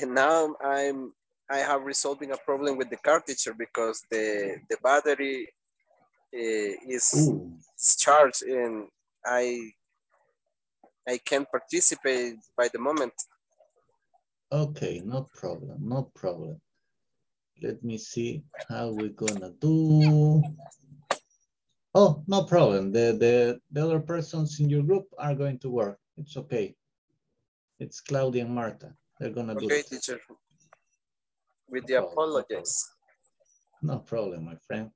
and now I'm I have resolving a problem with the car, teacher, because the, the battery uh, is Ooh. charged and I, I can't participate by the moment. Okay, no problem, no problem. Let me see how we're gonna do. Oh, no problem. The, the, the other persons in your group are going to work. It's okay. It's Claudia and Martha. They're gonna okay, do it. Okay, teacher. With the apologies. No problem, my friend.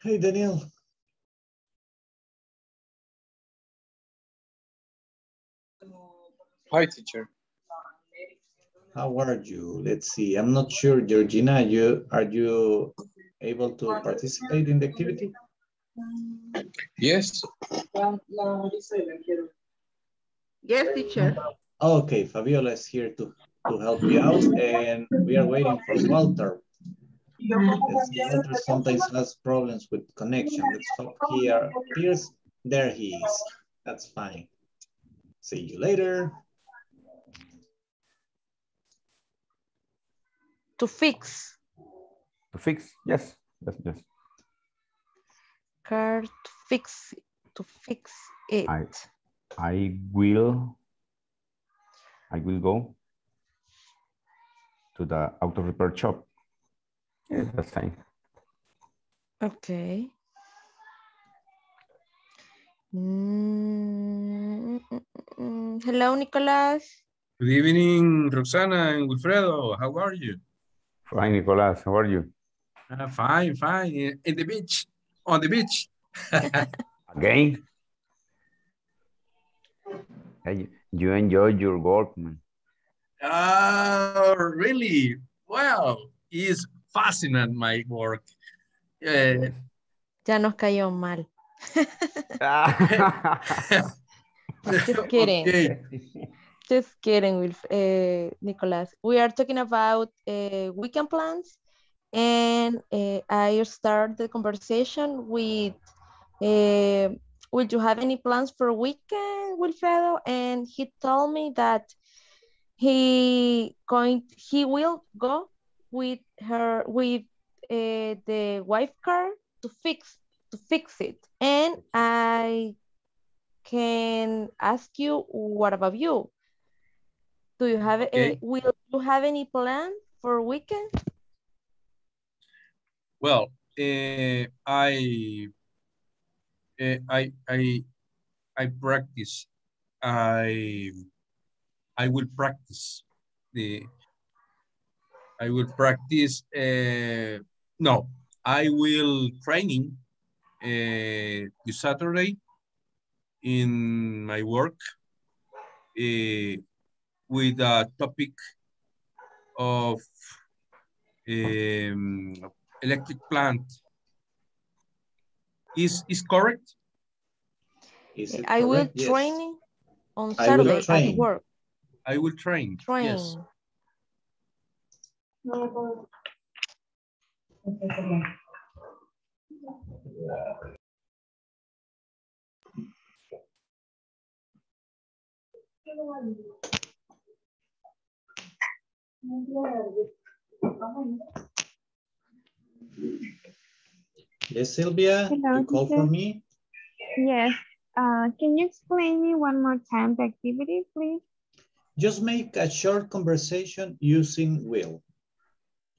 Hey, Daniel. Hi, teacher. How are you? Let's see. I'm not sure, Georgina. You are you able to participate in the activity? Yes. Yes, teacher. Okay, Fabiola is here to, to help you out, and we are waiting for Walter. Walter sometimes has problems with connection. Let's hope he appears. There he is. That's fine. See you later. To fix. To fix, yes, yes, yes. Car to fix, to fix it. I, I will, I will go to the auto repair shop. It's the same. Okay. Mm -hmm. Hello, Nicolas. Good evening, Roxana and Wilfredo. How are you? Fine, Nicolas. How are you? Uh, fine, fine. In the beach, on the beach. Again? Hey, you enjoyed your work, man. Uh, really? Wow, it's fascinating, my work. Uh, ya nos cayó mal. Just kidding. Okay. Just kidding, with, uh, Nicolas. We are talking about uh, weekend plans. And uh, I start the conversation with, uh, would you have any plans for weekend, Wilfredo? And he told me that he going, he will go with her with uh, the wife car to fix to fix it. And I can ask you, what about you? Do you have okay. any, will you have any plan for weekend? Well, uh, I, uh, I, I, I practice. I, I will practice the. I will practice. Uh, no, I will training uh, this Saturday in my work uh, with a topic of um, electric plant. Is is correct? Is it I correct? Will yes. training on Saturday at work. I will train. Train. Yes. Yes, Sylvia, hello, you call for me? Yes. Uh, can you explain me one more time the activity, please? Just make a short conversation using will.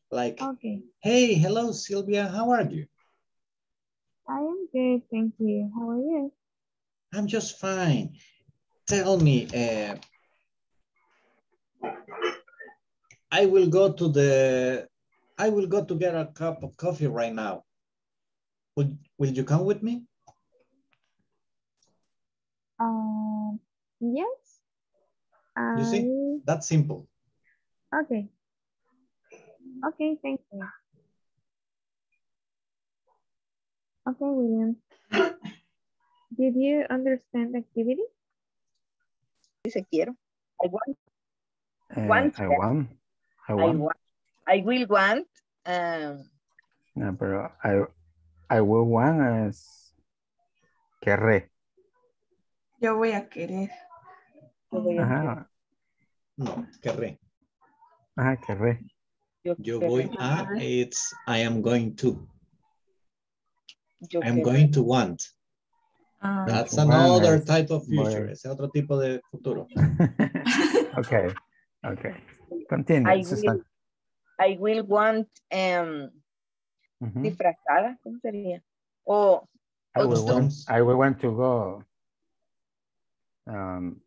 Like, okay. Hey, hello, Sylvia, how are you? I am good, thank you. How are you? I'm just fine. Tell me, uh, I will go to the, I will go to get a cup of coffee right now. Will, will you come with me? Um, yes. You see, I... that's simple. Okay. Okay, thank you. Okay, William. Did you understand the activity? Dice quiero. I want. Uh, want. I want. I want. I want. I will want. Um. No, pero I. I will want as. Querré. Yo voy a querer. Yo voy a Ajá. querer. No, querré. Ah, querré. Yo, Yo voy a, ah, it's, I am going to. Yo I'm querer. Going to want. Ah. That's to another want type of future. Es otro tipo de futuro. Okay, okay. Continue, I will, I will want um, mm-hmm. disfrazada, ¿cómo sería? O, I, will want, I will want to go. Um,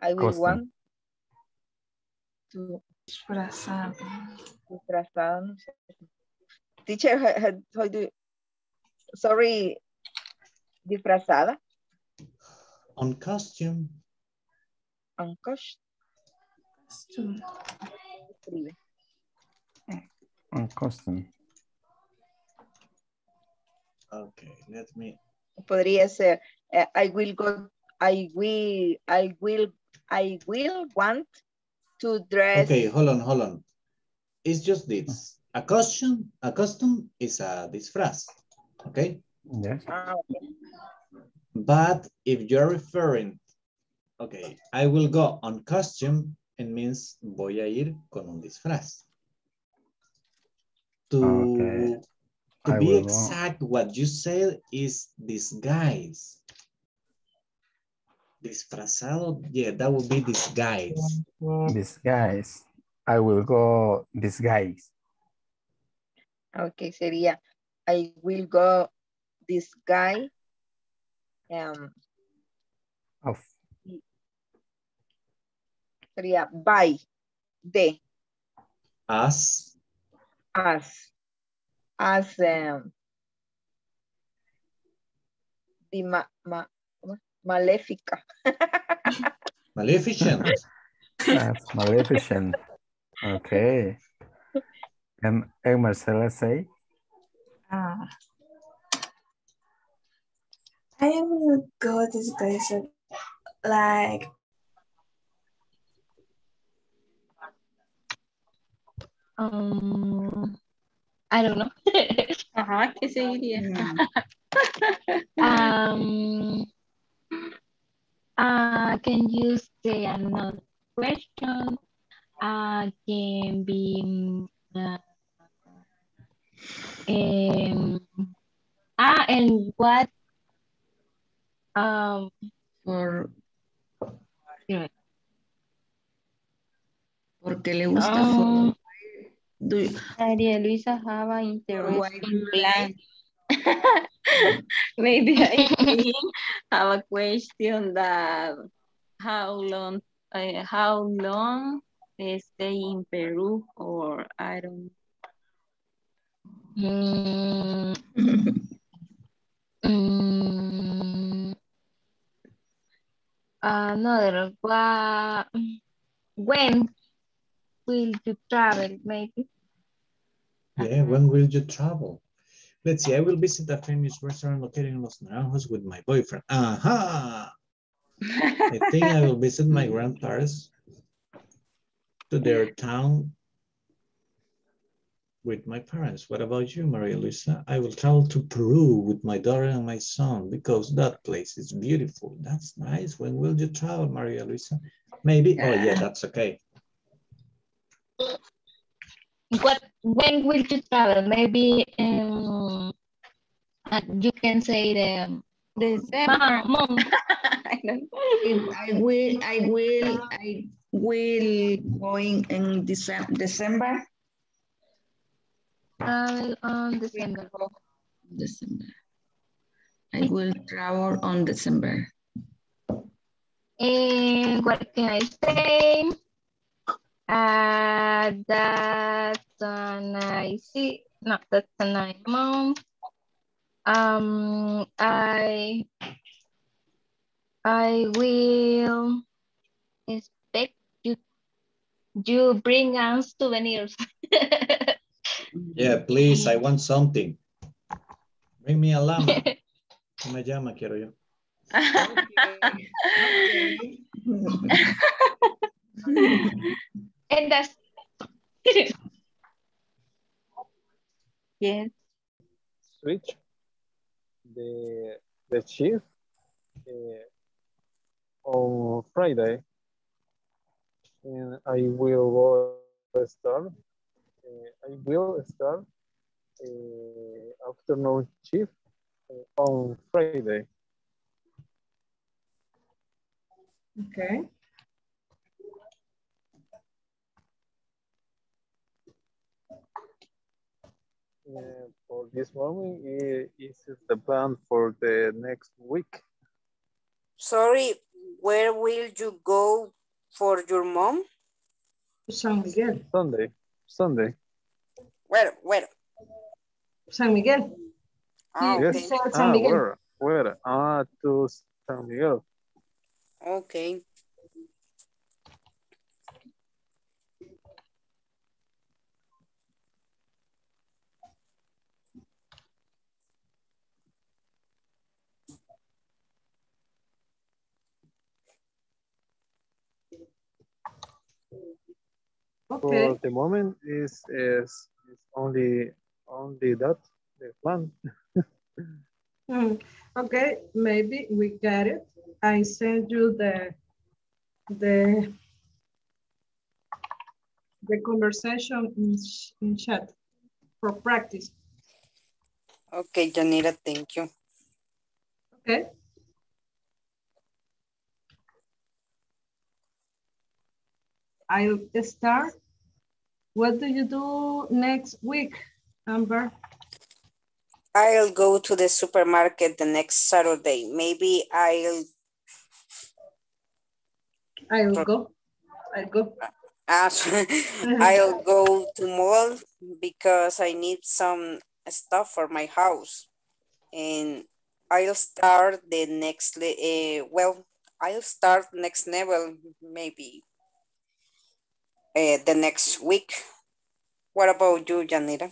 I will costume. Want to disfrazado. Disfrazado, no sé. Teacher, how, how do you, sorry, disfrazada. On costume. On costume. On costume. Okay, let me. Podría ser. Uh, I will go. I will, I will, I will want to dress. Okay, hold on, hold on. It's just this. A costume, a costume is a disfraz, okay? Yes. Ah, okay. But if you're referring, okay, I will go on costume, it means voy a ir con un disfraz. To, okay. to be exact, want. What you said is disguise. Disfrazado, yeah, that would be disguise. Disguise. I will go disguise. Okay, sería, I will go disguise. Um, of. Sería by, de. As. As. As. Um, the ma, ma, Malefica. Maleficent. That's maleficent. Okay. And, and Marcela say? Ah. I will go disguised like um I don't know. Ajá, ¿qué se diría? Um I uh, can use the another question. I uh, can be uh, Um, ah, and what um, for, porque le gusta um, do, Maria Luisa have an interest in plan. Maybe I have a question that how long uh, how long they stay in Peru, or I don't mm. mm. Another uh, when will you travel, maybe? Yeah, when will you travel? Let's see, I will visit a famous restaurant located in Los Naranjos with my boyfriend. Aha! Uh-huh. I think I will visit my grandparents to their town with my parents. What about you, Maria Luisa? I will travel to Peru with my daughter and my son because that place is beautiful. That's nice. When will you travel, Maria Luisa? Maybe, oh yeah, that's okay. What, when will you travel? Maybe um, you can say the December. Mom, mom. I don't know. I will, I will, I will going in December. December. Travel on December. December. I will travel on December. And what can I say? Uh, that's a nice, no, that's a nice mom. Um, I, I will expect you, you bring us souvenirs. Yeah, please, I want something. Bring me a llama. Una llama quiero yo. Okay. Okay. And that's yes. Switch the the shift uh, on Friday, and I will go start. Uh, I will start uh, afternoon shift uh, on Friday. Okay. Uh, for this moment, uh, is the plan for the next week? Sorry, where will you go for your mom? San Miguel. Sunday. Sunday. Where? Where? San Miguel. Ah, okay. Yes. San ah, Miguel. Where? Where? Ah, to San Miguel. Okay. Okay. For the moment, is is only only that the plan. mm, okay, maybe we got it. I send you the the the conversation in, in chat for practice. Okay, Janira, thank you. Okay. I'll start. What do you do next week, Amber? I'll go to the supermarket the next Saturday. Maybe I'll... I'll go. I'll go. I'll go to mall because I need some stuff for my house. And I'll start the next... Uh, well, I'll start next level, maybe. Uh, the next week. What about you, Janira?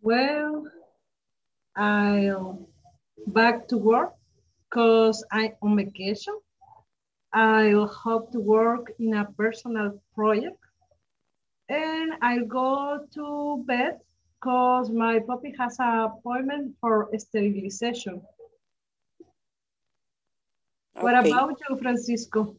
Well, I'll back to work because I'm on vacation. I'll hope to work in a personal project. And I'll go to bed because my puppy has an appointment for sterilization. Okay. What about you, Francisco?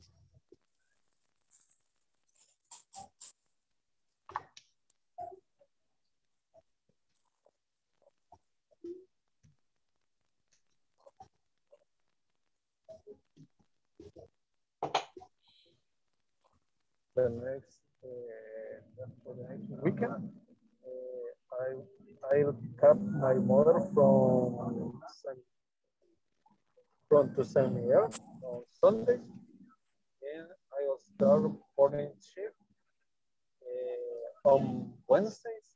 The next, uh, for the next weekend, uh, I I'll cut my mother from from to San Miguel on Sunday, and I will start morning shift uh, on Wednesdays.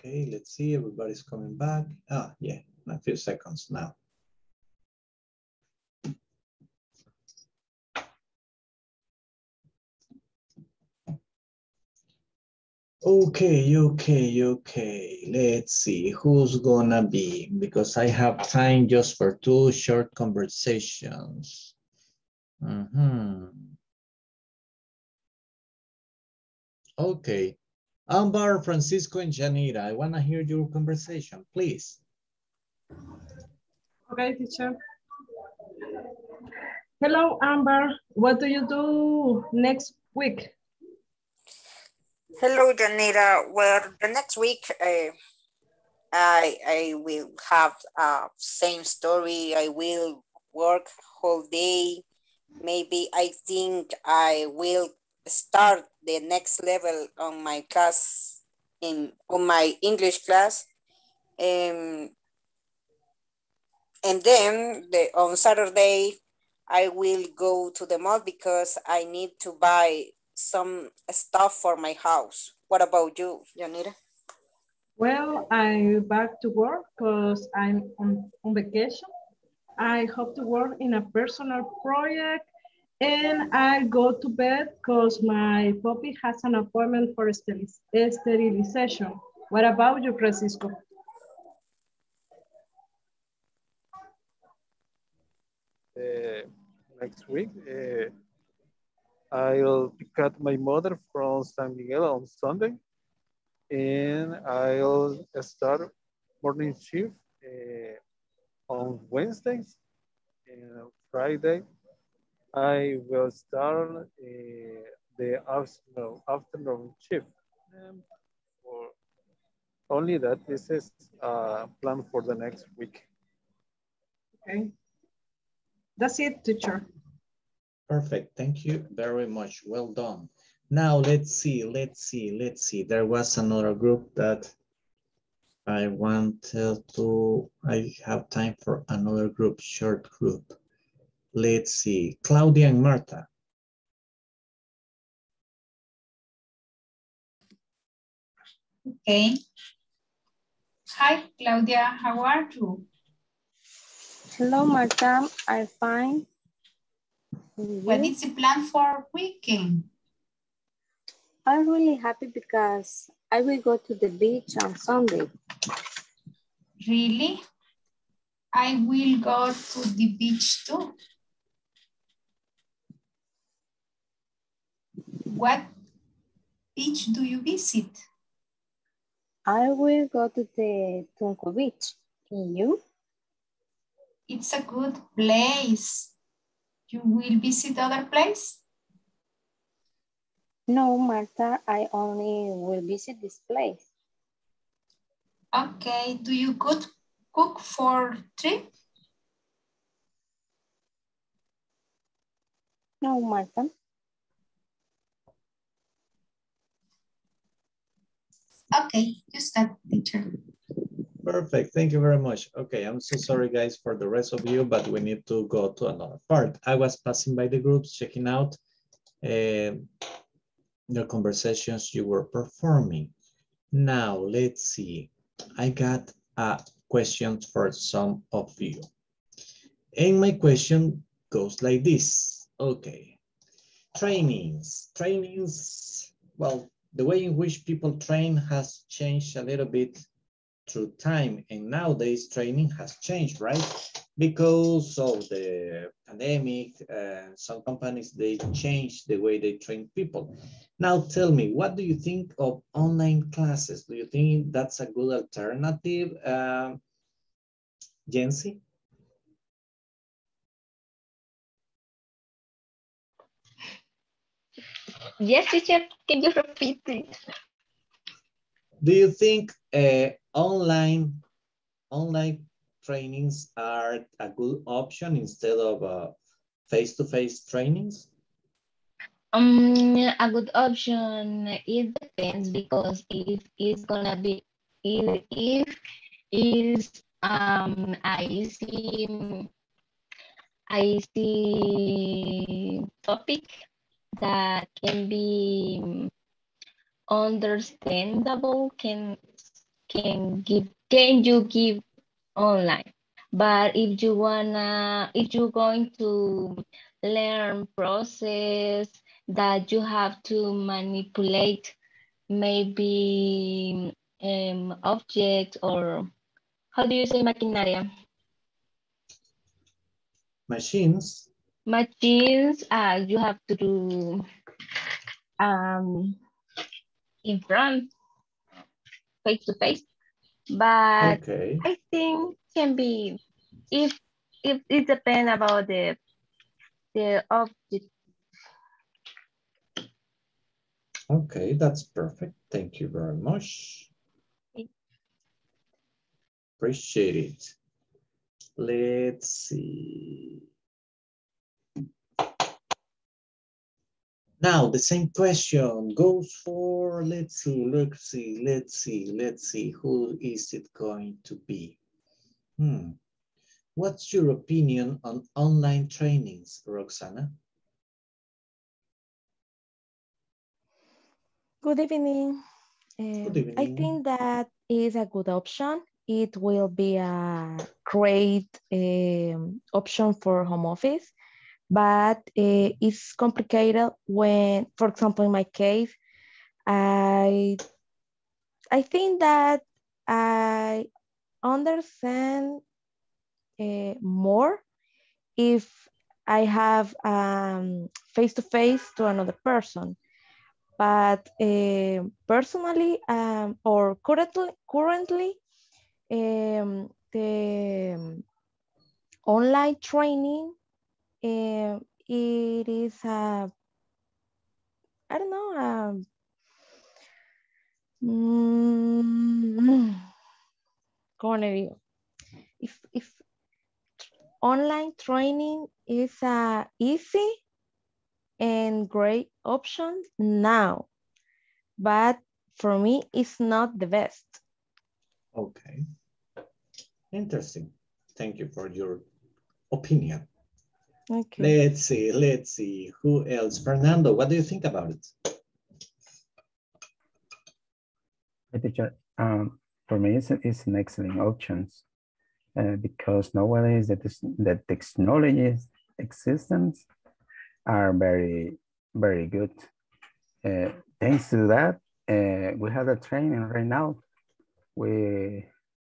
Okay, let's see, everybody's coming back. Ah, yeah, in a few seconds now. Okay, okay, okay. Let's see who's gonna be, because I have time just for two short conversations. Mm-hmm. Okay. Ambar, Francisco, and Janira, I want to hear your conversation, please. Okay, teacher. Hello, Ambar. What do you do next week? Hello, Janira. Well, the next week, uh, I, I will have uh, same story. I will work whole day. Maybe I think I will start the next level on my class, in on my English class, um, and then the, on Saturday I will go to the mall because I need to buy some stuff for my house. What about you, Janira? Well, I'm back to work because I'm on, on vacation. I hope to work in a personal project. And I go to bed because my puppy has an appointment for sterilization. What about you, Francisco? Uh, next week, uh, I'll pick up my mother from San Miguel on Sunday, and I'll start morning shift uh, on Wednesdays and Friday. I will start uh, the afternoon, afternoon shift. Um, for only that, this is a uh, plan for the next week. Okay. That's it, teacher. Perfect. Thank you very much. Well done. Now, let's see, let's see, let's see. There was another group that I wanted to, I have time for another group, short group. Let's see, Claudia and Martha. Okay. Hi, Claudia, how are you? Hello, Martha, I'm fine. What is the plan for weekend? I'm really happy because I will go to the beach on Sunday. Really? I will go to the beach too. What beach do you visit? I will go to the Tunco Beach. Can you? It's a good place. You will visit other place? No, Martha, I only will visit this place. Okay, do you cook, cook for trip? No, Martha. Okay, just that, teacher. Perfect, thank you very much. Okay, I'm so sorry guys for the rest of you, but we need to go to another part. I was passing by the groups, checking out uh, the conversations you were performing. Now, let's see. I got a question for some of you. And my question goes like this. Okay. Trainings. Trainings, well, the way in which people train has changed a little bit through time. And nowadays, training has changed, right? Because of the pandemic, uh, some companies, they change the way they train people. Now tell me, what do you think of online classes? Do you think that's a good alternative, uh, Jenci? Yes, teacher, can you repeat, please? Do you think uh, online, online trainings are a good option instead of face-to-face uh, -face trainings? Um, a good option, it depends, because if it's gonna be, if it is um, I see, I see topic that can be understandable, can can give, can you give online. But if you wanna, if you're going to learn process that you have to manipulate maybe um, object, or how do you say maquinaria? Machines. Machines, uh, you have to do um, in front, face to face. But okay. I think can be, if if it depends about the the object. Okay, that's perfect. Thank you very much. Okay. Appreciate it. Let's see. Now the same question goes for, let's see, let's see, let's see, let's see, who is it going to be? Hmm. What's your opinion on online trainings, Roxana? Good evening. Um, good evening. I think that is a good option. It will be a great um, option for home office. But uh, it's complicated when, for example, in my case, I, I think that I understand uh, more if I have um, face-to-face to another person. But uh, personally, um, or currently, currently um, the um, online training, Uh, it is a, I don't know, um, mm, mm, if, if online training is a easy and great option now, but for me, it's not the best. Okay, interesting. Thank you for your opinion. Okay. Let's see, let's see. Who else? Fernando, what do you think about it? Hi, teacher. Um, for me, it's, it's an excellent option uh, because nowadays the, the technologies existence are very, very good. Uh, thanks to that, uh, we have a training right now. We,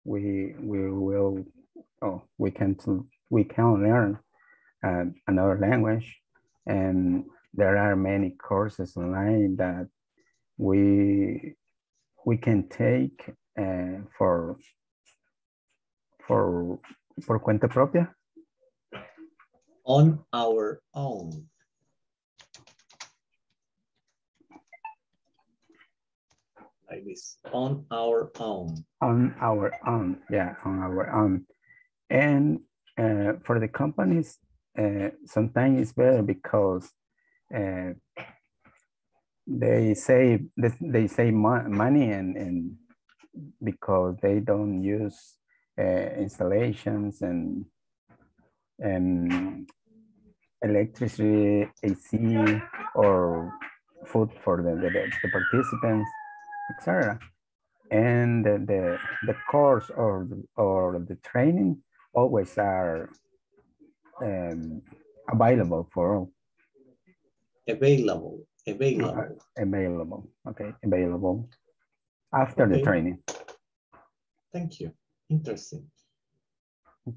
we, we will, oh, we can, we can learn Uh, another language, and there are many courses online that we we can take uh, for for for cuenta propia, on our own. Like this, on our own. On our own, yeah, on our own. And uh, for the companies, Uh, sometimes it's better because uh, they save they, they save mo money and, and because they don't use uh, installations and and electricity, A C, or food for the, the, the participants, et cetera. And the, the, the course or the, or the training always are um, available for all. Available, available. Uh, available, okay, available after okay. the training. Thank you, interesting.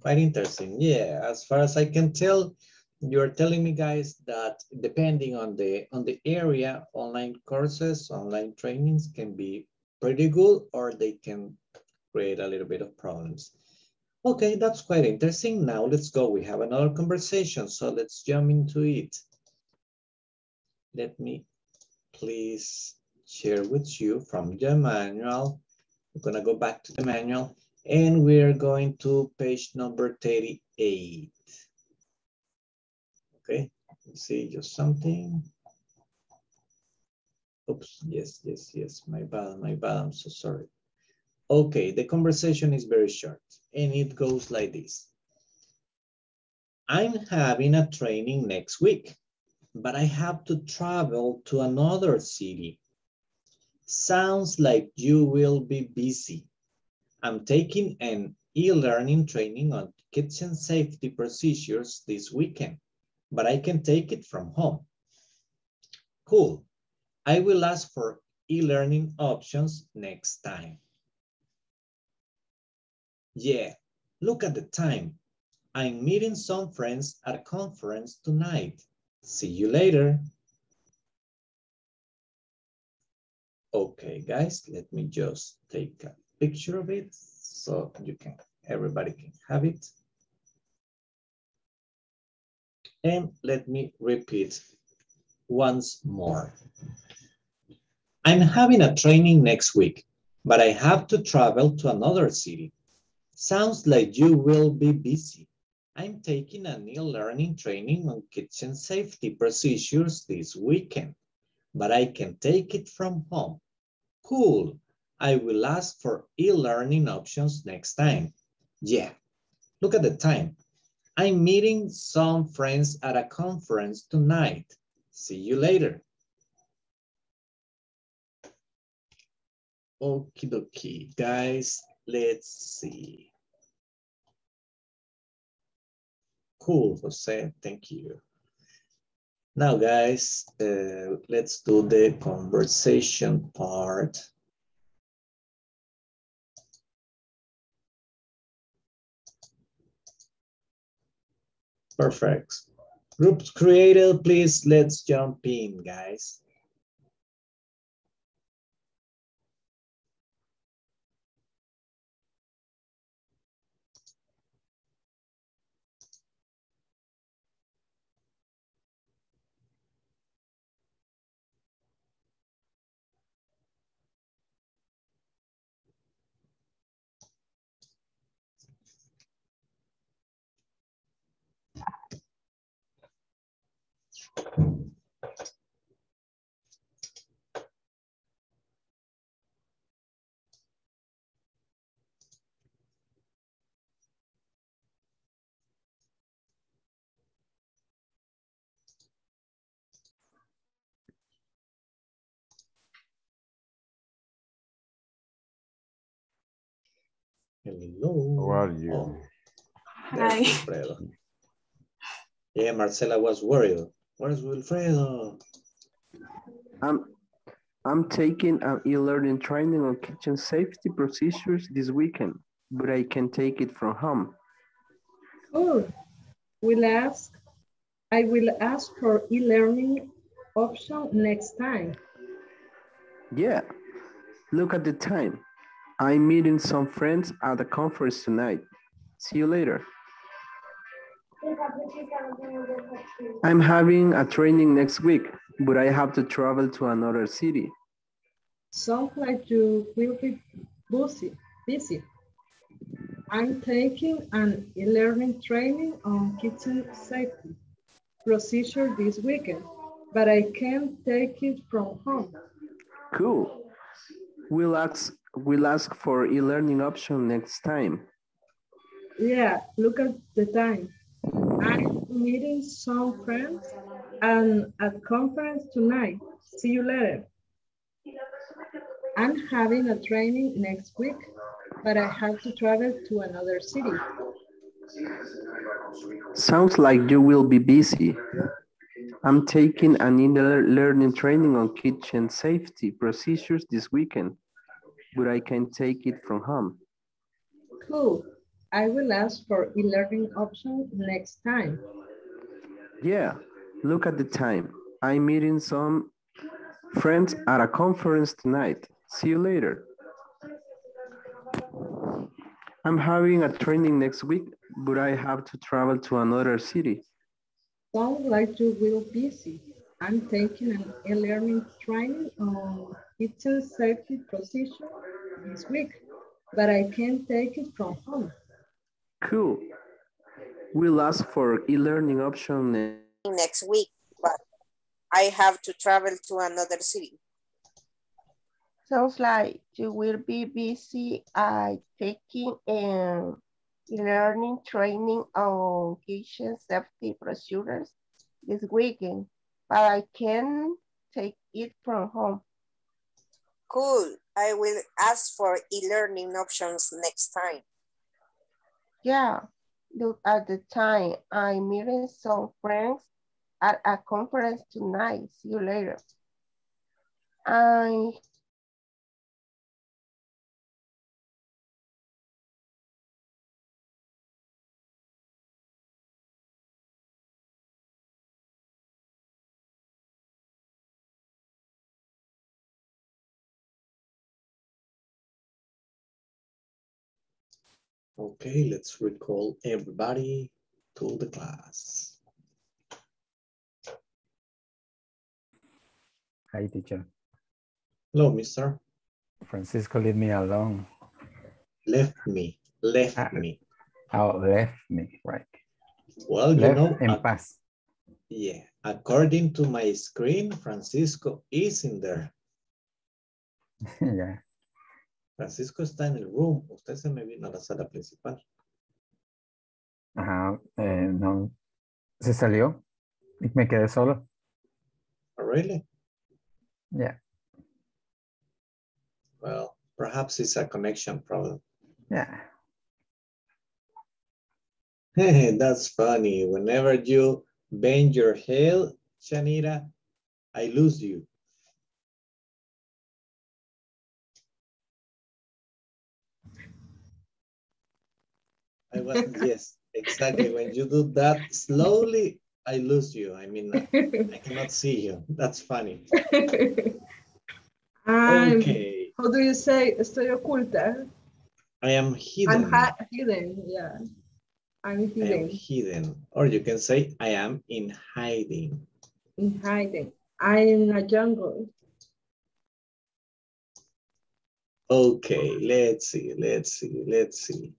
Quite interesting, yeah. As far as I can tell, you're telling me guys that depending on the on the area, online courses, online trainings can be pretty good or they can create a little bit of problems. Okay, that's quite interesting. Now let's go, we have another conversation, so let's jump into it. Let me please share with you from the manual. We're gonna go back to the manual and we're going to page number thirty-eight. Okay, let's see just something. Oops, yes, yes, yes, my bad, my bad, I'm so sorry. Okay, the conversation is very short and it goes like this. I'm having a training next week, but I have to travel to another city. Sounds like you will be busy. I'm taking an e-learning training on kitchen safety procedures this weekend, but I can take it from home. Cool. I will ask for e-learning options next time. Yeah, look at the time. I'm meeting some friends at a conference tonight. See you later. Okay, guys, let me just take a picture of it so you can, everybody can have it. And let me repeat once more. I'm having a training next week, but I have to travel to another city. Sounds like you will be busy. I'm taking a new learning training on kitchen safety procedures this weekend, but I can take it from home. Cool. I will ask for e-learning options next time. Yeah, look at the time. I'm meeting some friends at a conference tonight. See you later. Okie dokie, guys, let's see. Cool, Jose, thank you. Now, guys, uh, let's do the conversation part. Perfect. Groups created, please, let's jump in, guys. Hello. How are you? Oh. Hi. Wilfredo. Yeah, Marcela was worried. Where's Wilfredo? I'm, I'm taking an e-learning training on kitchen safety procedures this weekend, but I can take it from home. Cool. We'll ask, I will ask for e-learning option next time. Yeah. Look at the time. I'm meeting some friends at the conference tonight. See you later. I'm having a training next week, but I have to travel to another city. Sounds like you will be busy. busy. I'm taking an e-learning training on kitchen safety procedure this weekend, but I can take it from home. Cool. We'll ask We'll ask for e-learning option next time. Yeah, look at the time. at meeting some friends and at conference tonight. See you later. I'm having a training next week, but I have to travel to another city. Sounds like you will be busy. I'm taking an e-learning training on kitchen safety procedures this weekend, but I can take it from home. Cool. I will ask for e-learning option next time. Yeah, look at the time. I'm meeting some friends at a conference tonight. See you later. I'm having a training next week, but I have to travel to another city. Sounds like you will be busy. I'm taking an e-learning training on kitchen safety procedure this week, but I can take it from home. Cool. We'll ask for e-learning option next week, but I have to travel to another city. Sounds like you will be busy uh, taking an e-learning training on kitchen safety procedures this weekend, but I can take it from home. Cool. I will ask for e-learning options next time. Yeah, look at the time. I'm meeting some friends at a conference tonight. See you later. I Okay, let's recall everybody to the class. Hi, teacher. Hello, mister. Francisco, leave me alone. Left me, left ah, me. Oh, left me, right. Well, left you know. And pass. Yeah, according to my screen, Francisco is in there. Yeah. Francisco está en el room. Usted se me vino a la sala principal. Ajá, eh, no. Se salió y me quedé solo. Really? Yeah. Well, perhaps it's a connection problem. Yeah. That's funny. Whenever you bend your head, Janira, I lose you. I was, yes, exactly. When you do that slowly, I lose you. I mean, I cannot see you. That's funny. I'm, okay. How do you say, estoy oculta? I am hidden. I'm hidden, yeah. I'm hidden. I am hidden. Or you can say, I am in hiding. In hiding. I am in a jungle. Okay, let's see, let's see, let's see.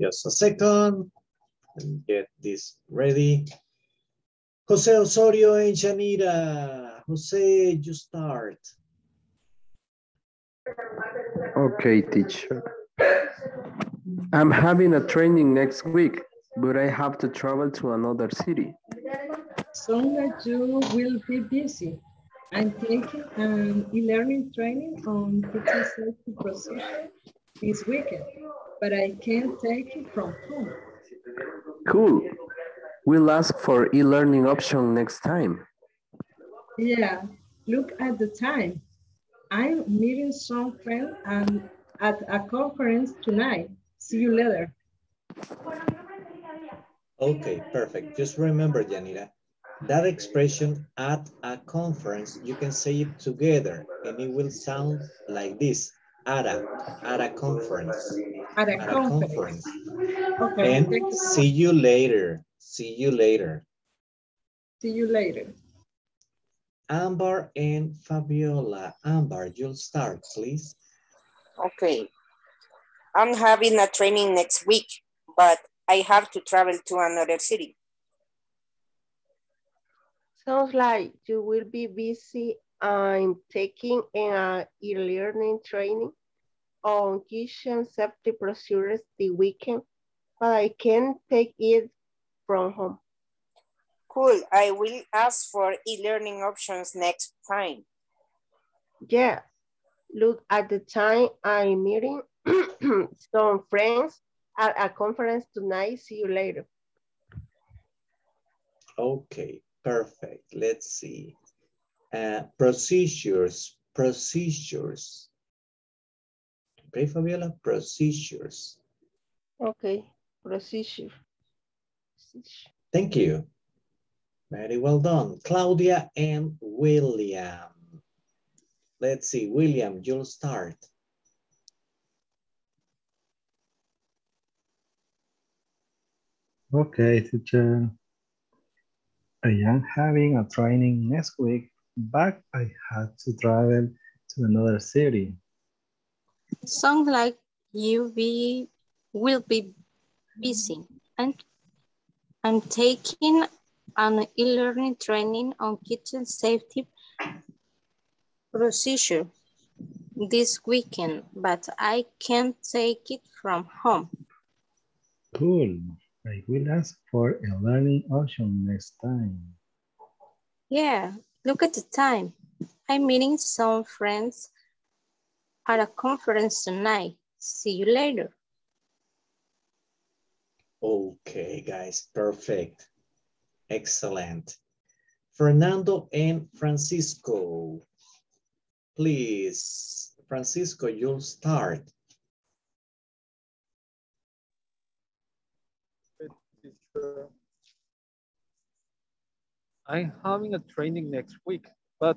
Just a second and get this ready. José Osorio and Janira. José, you start. Okay, teacher. I'm having a training next week, but I have to travel to another city. So that you will be busy. I'm taking an e-learning training on teacher safety procedure this weekend, but I can't take it from home. Cool. We'll ask for e-learning option next time. Yeah, look at the time. I'm meeting some friends and at a conference tonight. See you later. Okay, perfect. Just remember, Janira, that expression at a conference, you can say it together and it will sound like this. At a, at a conference, at a, at a conference, conference. Okay. And see you later, see you later. See you later. Ambar and Fabiola. Ambar, you'll start, please. Okay. I'm having a training next week, but I have to travel to another city. Sounds like you will be busy I'm taking an e-learning training on kitchen safety procedures the weekend, but I can take it from home. Cool, I will ask for e-learning options next time. Yeah, look at the time. I'm meeting some friends at a conference tonight. See you later. Okay, perfect. Let's see. Uh, procedures, procedures. Okay, Fabiola, procedures. Okay, procedure. procedure. Thank you. Very well done. Claudia and William. Let's see, William, you'll start. Okay, teacher. I am having a training next week, but I had to travel to another city. Sounds like you be will be busy, and I'm taking an e-learning training on kitchen safety procedure this weekend, but I can't take it from home. Cool. I will ask for a learning option next time. Yeah, look at the time. I'm meeting some friends at a conference tonight. See you later. Okay, guys, perfect. Excellent. Fernando and Francisco. Please, Francisco, you'll start. I'm having a training next week, but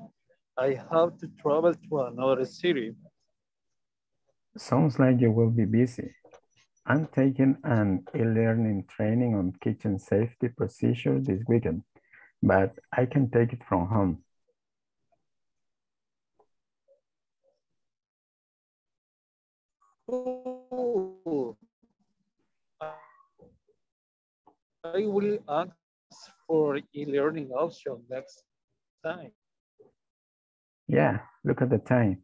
I have to travel to another city. Sounds like you will be busy. I'm taking an e-learning training on kitchen safety procedure this weekend, but I can take it from home. Ooh. I will ask for e-learning option next time. Yeah, look at the time.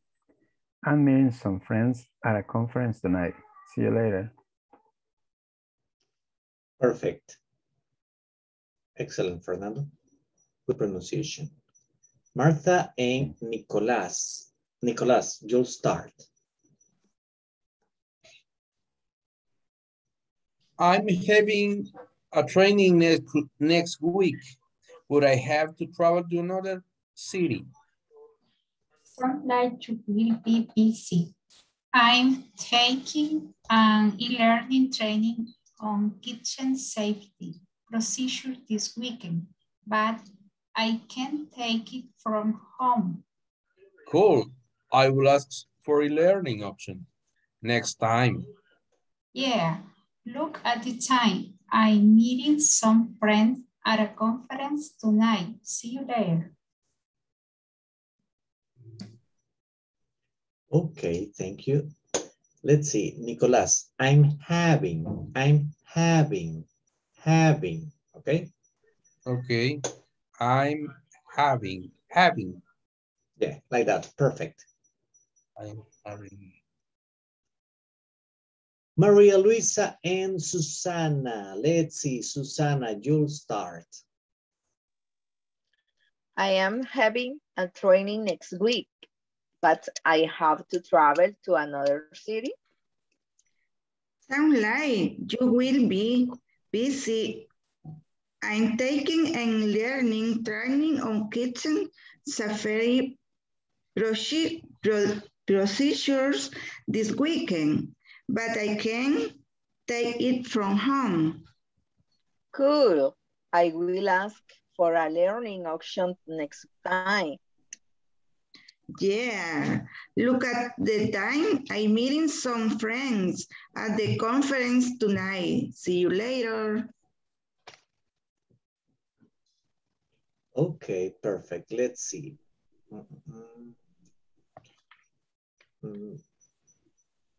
I'm meeting some friends at a conference tonight. See you later. Perfect. Excellent, Fernando. Good pronunciation. Martha and Nicolas. Nicolas, you'll start. I'm having a training next, next week, but I have to travel to another city. Sounds like you will be busy. I'm taking an e-learning training on kitchen safety procedure this weekend, but I can take it from home. Cool. I will ask for e-learning option next time. Yeah. Look at the time. I'm meeting some friends at a conference tonight. See you later. Okay, thank you. Let's see, Nicolas, I'm having, I'm having, having, okay? Okay, I'm having, having. Yeah, like that, perfect. I'm having. Maria Luisa and Susana. Let's see, Susana, you'll start. I am having a training next week, but I have to travel to another city. Sounds like you will be busy. I'm taking and learning training on kitchen safety procedures this weekend, but I can take it from home. Cool. I will ask for a learning option next time. Yeah. Look at the time. I'm meeting some friends at the conference tonight. See you later. Okay, perfect. Let's see. Mm-hmm. Mm-hmm.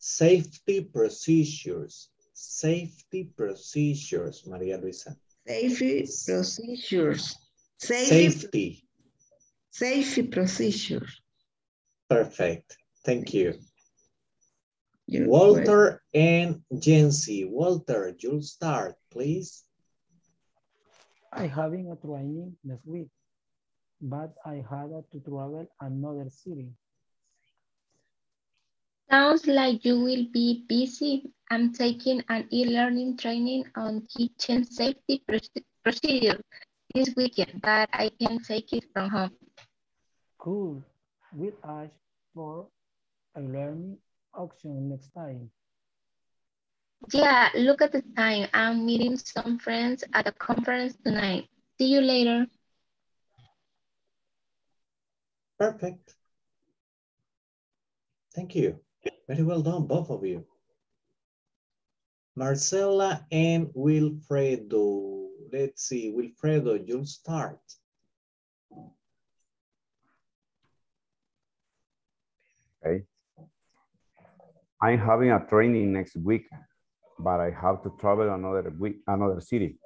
Safety procedures, safety procedures, Maria Luisa. Safety procedures. Safety. Safety, safety procedure. Perfect. Thank you. You're Walter right. and Jenci. Walter, you'll start, please. I'm having a training next week, but I had to travel another city. Sounds like you will be busy. I'm taking an e-learning training on kitchen safety procedure this weekend, but I can take it from home. Cool. We'll ask for a learning option next time. Yeah, look at the time. I'm meeting some friends at a conference tonight. See you later. Perfect. Thank you. Very well done, both of you. Marcela and Wilfredo. Let's see, Wilfredo, you'll start. Okay. I'm having a training next week, but I have to travel another week, another city.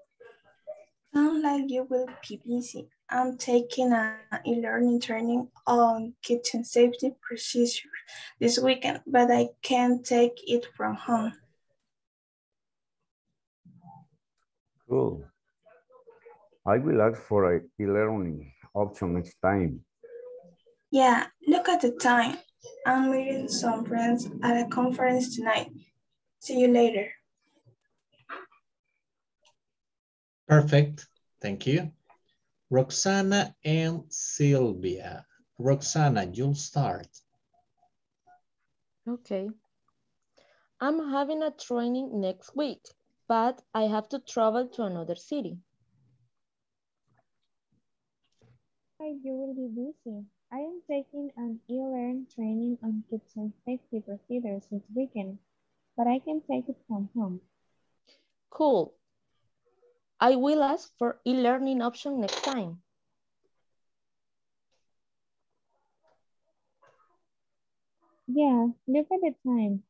Sounds like you will be busy. I'm taking an e-learning training on kitchen safety procedures this weekend, but I can take it from home. Cool. I will ask for an e-learning option next time. Yeah, look at the time. I'm meeting some friends at a conference tonight. See you later. Perfect. Thank you. Roxana and Sylvia. Roxana, you'll start. Okay. I'm having a training next week, but I have to travel to another city. Hi, you will be busy. I am taking an e-learn training on kitchen safety procedures this weekend, but I can take it from home. Cool. I will ask for e-learning option next time. Yeah, look at the time.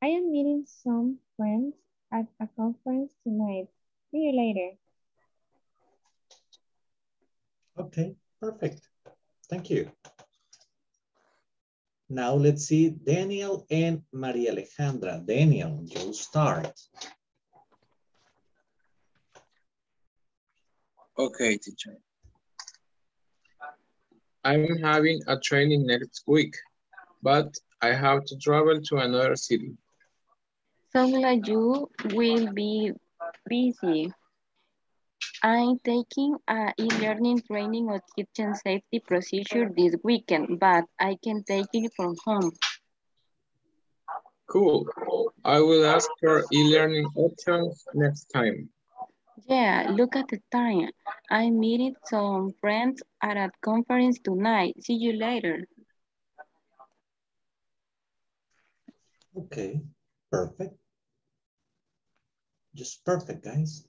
I am meeting some friends at a conference tonight. See you later. Okay, perfect. Thank you. Now let's see Daniel and Maria Alejandra. Daniel, you start. Okay, teacher. I'm having a training next week, but I have to travel to another city. Sounds like you will be busy. I'm taking an e-learning training on kitchen safety procedure this weekend, but I can take it from home. Cool. I will ask for e-learning options next time. Yeah, look at the time. I meeting some friends at a conference tonight. See you later. Okay, perfect. Just perfect, guys.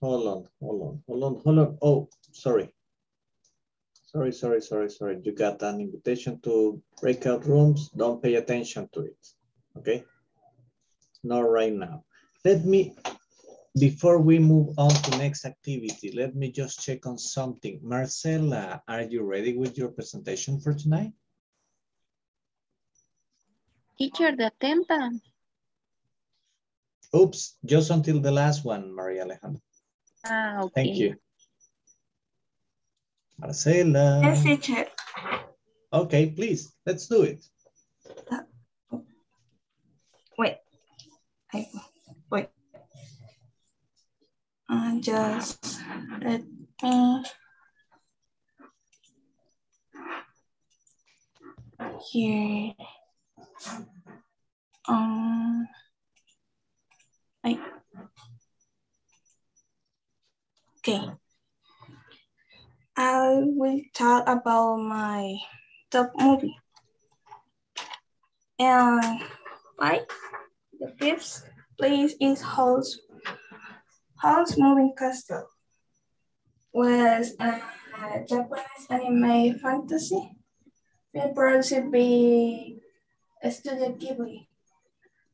Hold on, hold on, hold on, hold on. Oh, sorry. Sorry, sorry, sorry, sorry. You got an invitation to breakout rooms. Don't pay attention to it, okay? Not right now. Let me, before we move on to next activity, let me just check on something. Marcela, are you ready with your presentation for tonight? Teacher, the attendance. Oops, just until the last one, Maria Alejandra. Ah, okay. Thank you. Marcela. Yes, teacher. Okay, please, let's do it. Uh, wait. I, wait. Uh, just let me. Here. Um. I. Okay, I will talk about my top movie. And five, the fifth place is House, House Moving Castle, was a Japanese anime fantasy film produced by Studio Ghibli,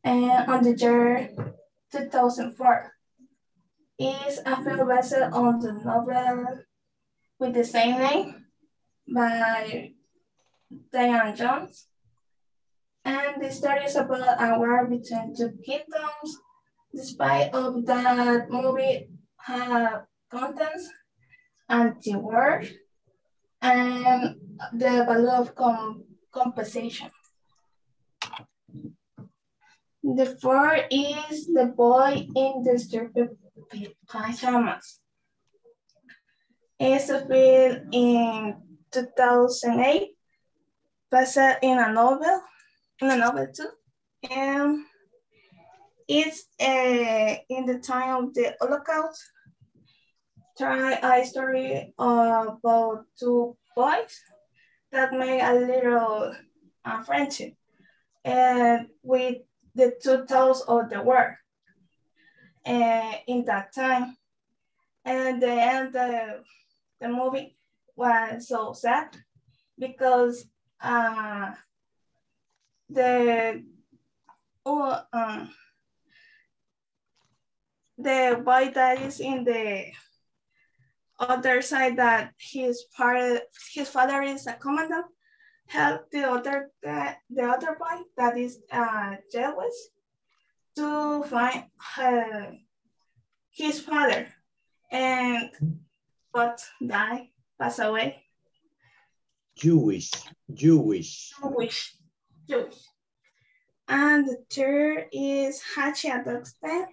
and on the year two thousand four. Is a film based on the novel with the same name by Diane Jones. And the story is about a war between two kingdoms. Despite of that movie have contents anti-war and the value of com compensation. The fourth is the boy in the striped pajamas. It's a film in two thousand eight, based in a novel, in a novel too. And it's uh, in the time of the Holocaust. Try a story about two boys that made a little uh, friendship and with the two tales of the war uh, in that time. And the end of the movie was so sad because uh, the oh, um, the boy that is in the other side that his part, his father is a commandant, help the other the, the other boy that is uh, jealous to find her, his father. And but die, pass away. Jewish, Jewish, Jewish, Jewish. And the third is Hachi a Dog's Tale,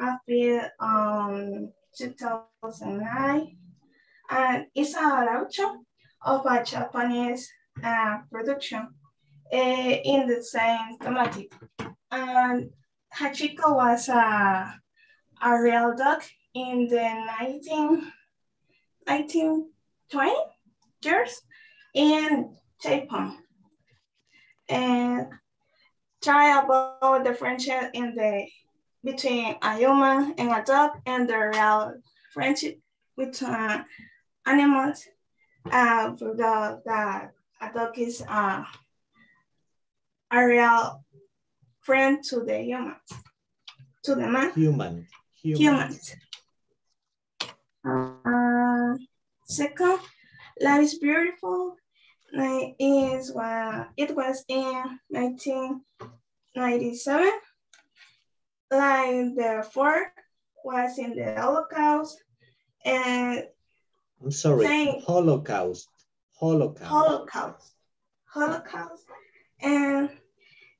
appeared on two thousand nine, and it's a roadshow of a Japanese uh, production uh, in the same thematic. And Hachiko was a a real dog in the nineteen twenty years in Japan, and try about the friendship in the between a human and a dog, and the real friendship between uh, animals. Uh, for the, the a dog is uh, a real friend to the humans, to the man. Human, human. humans. Uh, second, Life is Beautiful. It, is, uh, it was in nineteen ninety-seven. Like the fourth was in the Holocaust. And I'm sorry, saying, Holocaust. Holocaust. Holocaust. Holocaust. And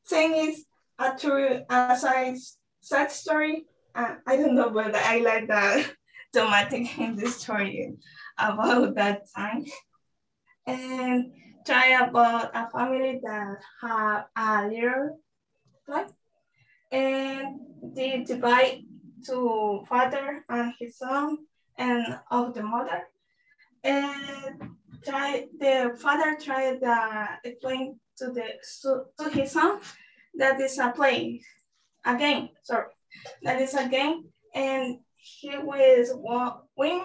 saying it's a true uh, side, side story. Uh, I don't know, but I like that. Dramatic in the story about that time, and try about a family that have a little life, and they divide to father and his son and of the mother, and try the father tried to explain to the to his son that is a play, a game. Sorry, that is a game, and he will win.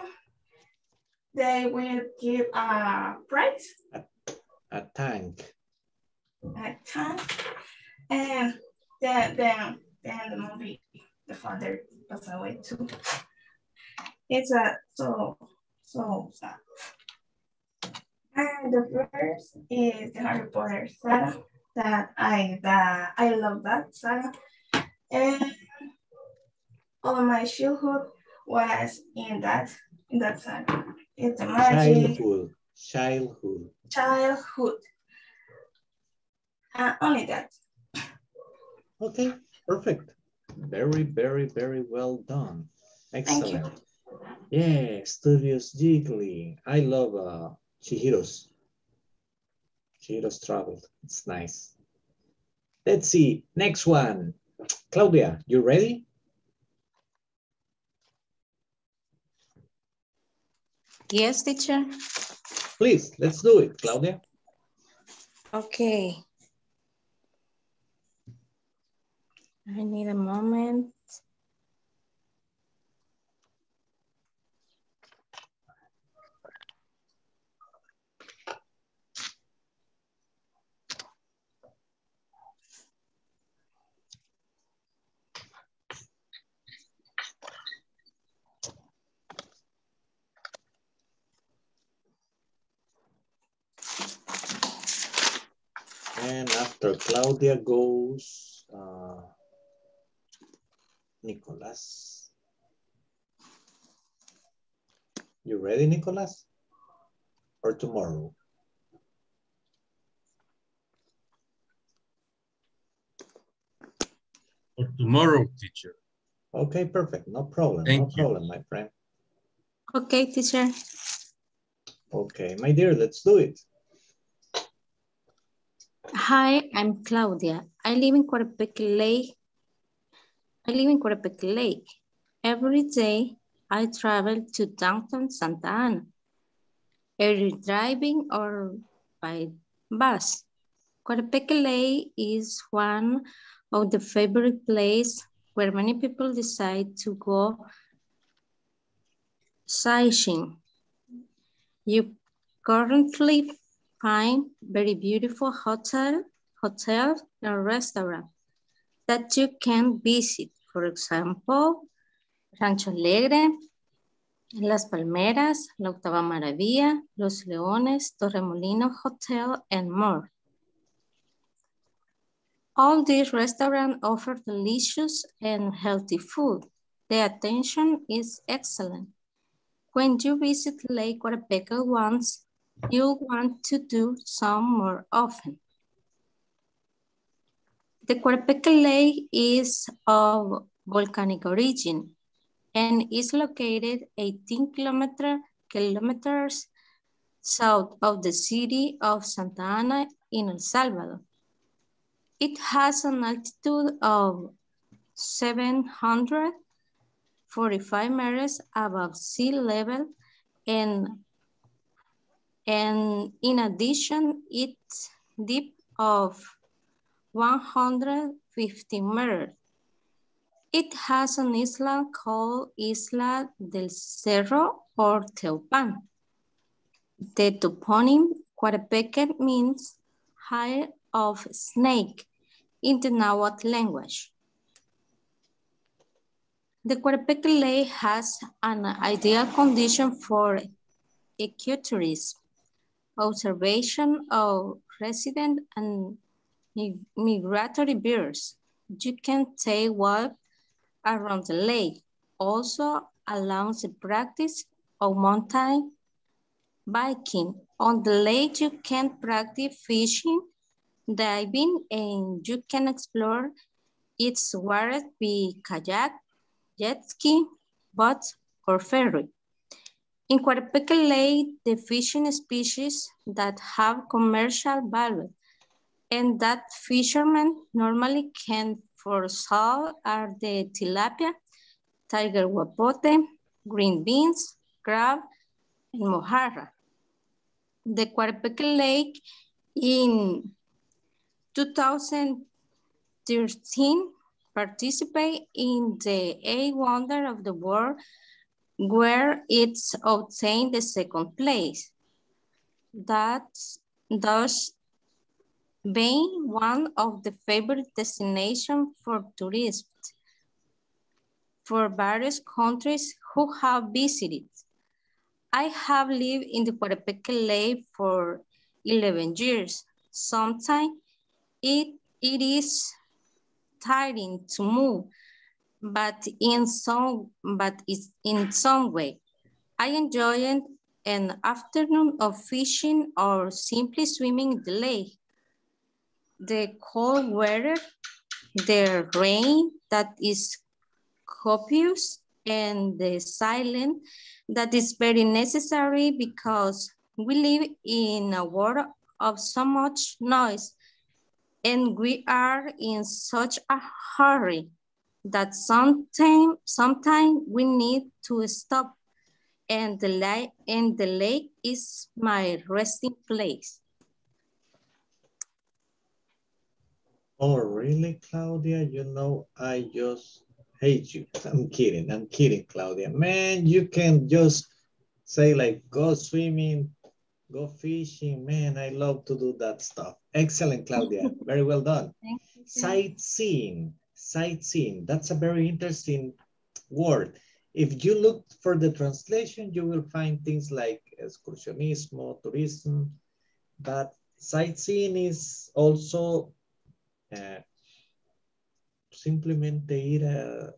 They will give a prize. A, a tank. A tank. And then, then, then the movie, the father passed away too. It's a, so, so sad. And the first is the Harry Potter saga. That I, that I love that saga. And all my childhood was in that in that time. It's the magic. Childhood. Childhood. Childhood. Uh, only that. Okay, perfect. Very, very, very well done. Excellent. Thank you. Yeah, Studios Ghibli. I love uh, Chihiro's. Chihiro's Travel. It's nice. Let's see. Next one. Claudia, you ready? Yes, teacher. Please, let's do it, Claudia. Okay. I need a moment. then after Claudia goes uh, Nicolas. You ready, Nicolas? Or tomorrow? Or tomorrow, teacher. Okay, perfect. No problem. Thank no problem, you. My friend. Okay, teacher. Okay, my dear, let's do it. Hi, I'm Claudia. I live in Coatepeque Lake. I live in Coatepeque Lake. Every day, I travel to downtown Santa Ana, either driving or by bus. Coatepeque Lake is one of the favorite places where many people decide to go sightseeing. You currently find very beautiful hotel, hotel and restaurant that you can visit. For example, Rancho Alegre, Las Palmeras, La Octava Maravilla, Los Leones, Torremolino Hotel, and more. All these restaurants offer delicious and healthy food. The attention is excellent. When you visit Lake Coatepeque once, you'll want to do some more often. The Coatepeque Lake is of volcanic origin and is located eighteen kilometers south of the city of Santa Ana in El Salvador. It has an altitude of seven hundred forty-five meters above sea level, and and in addition, its depth of one hundred fifty meters. It has an island called Isla del Cerro or Teupan. The toponym Coatepeque means hair of snake in the Nahuatl language. The Coatepeque Lake has an ideal condition for ecotourism, observation of resident and migratory birds. You can take a walk around the lake. Also allows the practice of mountain biking. On the lake, you can practice fishing, diving, and you can explore its waters by kayak, jet ski, boat, or ferry. In Coatepeque Lake, the fishing species that have commercial value and that fishermen normally can foresee are the tilapia, tiger guapote, green beans, crab, and mojarra. The Coatepeque Lake in two thousand thirteen participate in the Eight Wonder of the World, where it's obtained the second place. That's thus being one of the favorite destinations for tourists for various countries who have visited. I have lived in the Coatepeque Lake for eleven years. Sometimes it, it is tiring to move, but in some, but it's in some way, I enjoyed an afternoon of fishing or simply swimming in the lake. The cold weather, the rain that is copious, and the silence that is very necessary because we live in a world of so much noise and we are in such a hurry that sometimes sometime we need to stop, and the, lake, and the lake is my resting place. Oh, really, Claudia? You know, I just hate you. I'm kidding. I'm kidding, Claudia. Man, you can just say like, go swimming, go fishing. Man, I love to do that stuff. Excellent, Claudia. Very well done. Thank you. Sightseeing. Sightseeing, that's a very interesting word. If you look for the translation, you will find things like excursionismo, tourism, but Sightseeing is also uh, simplemente ir a,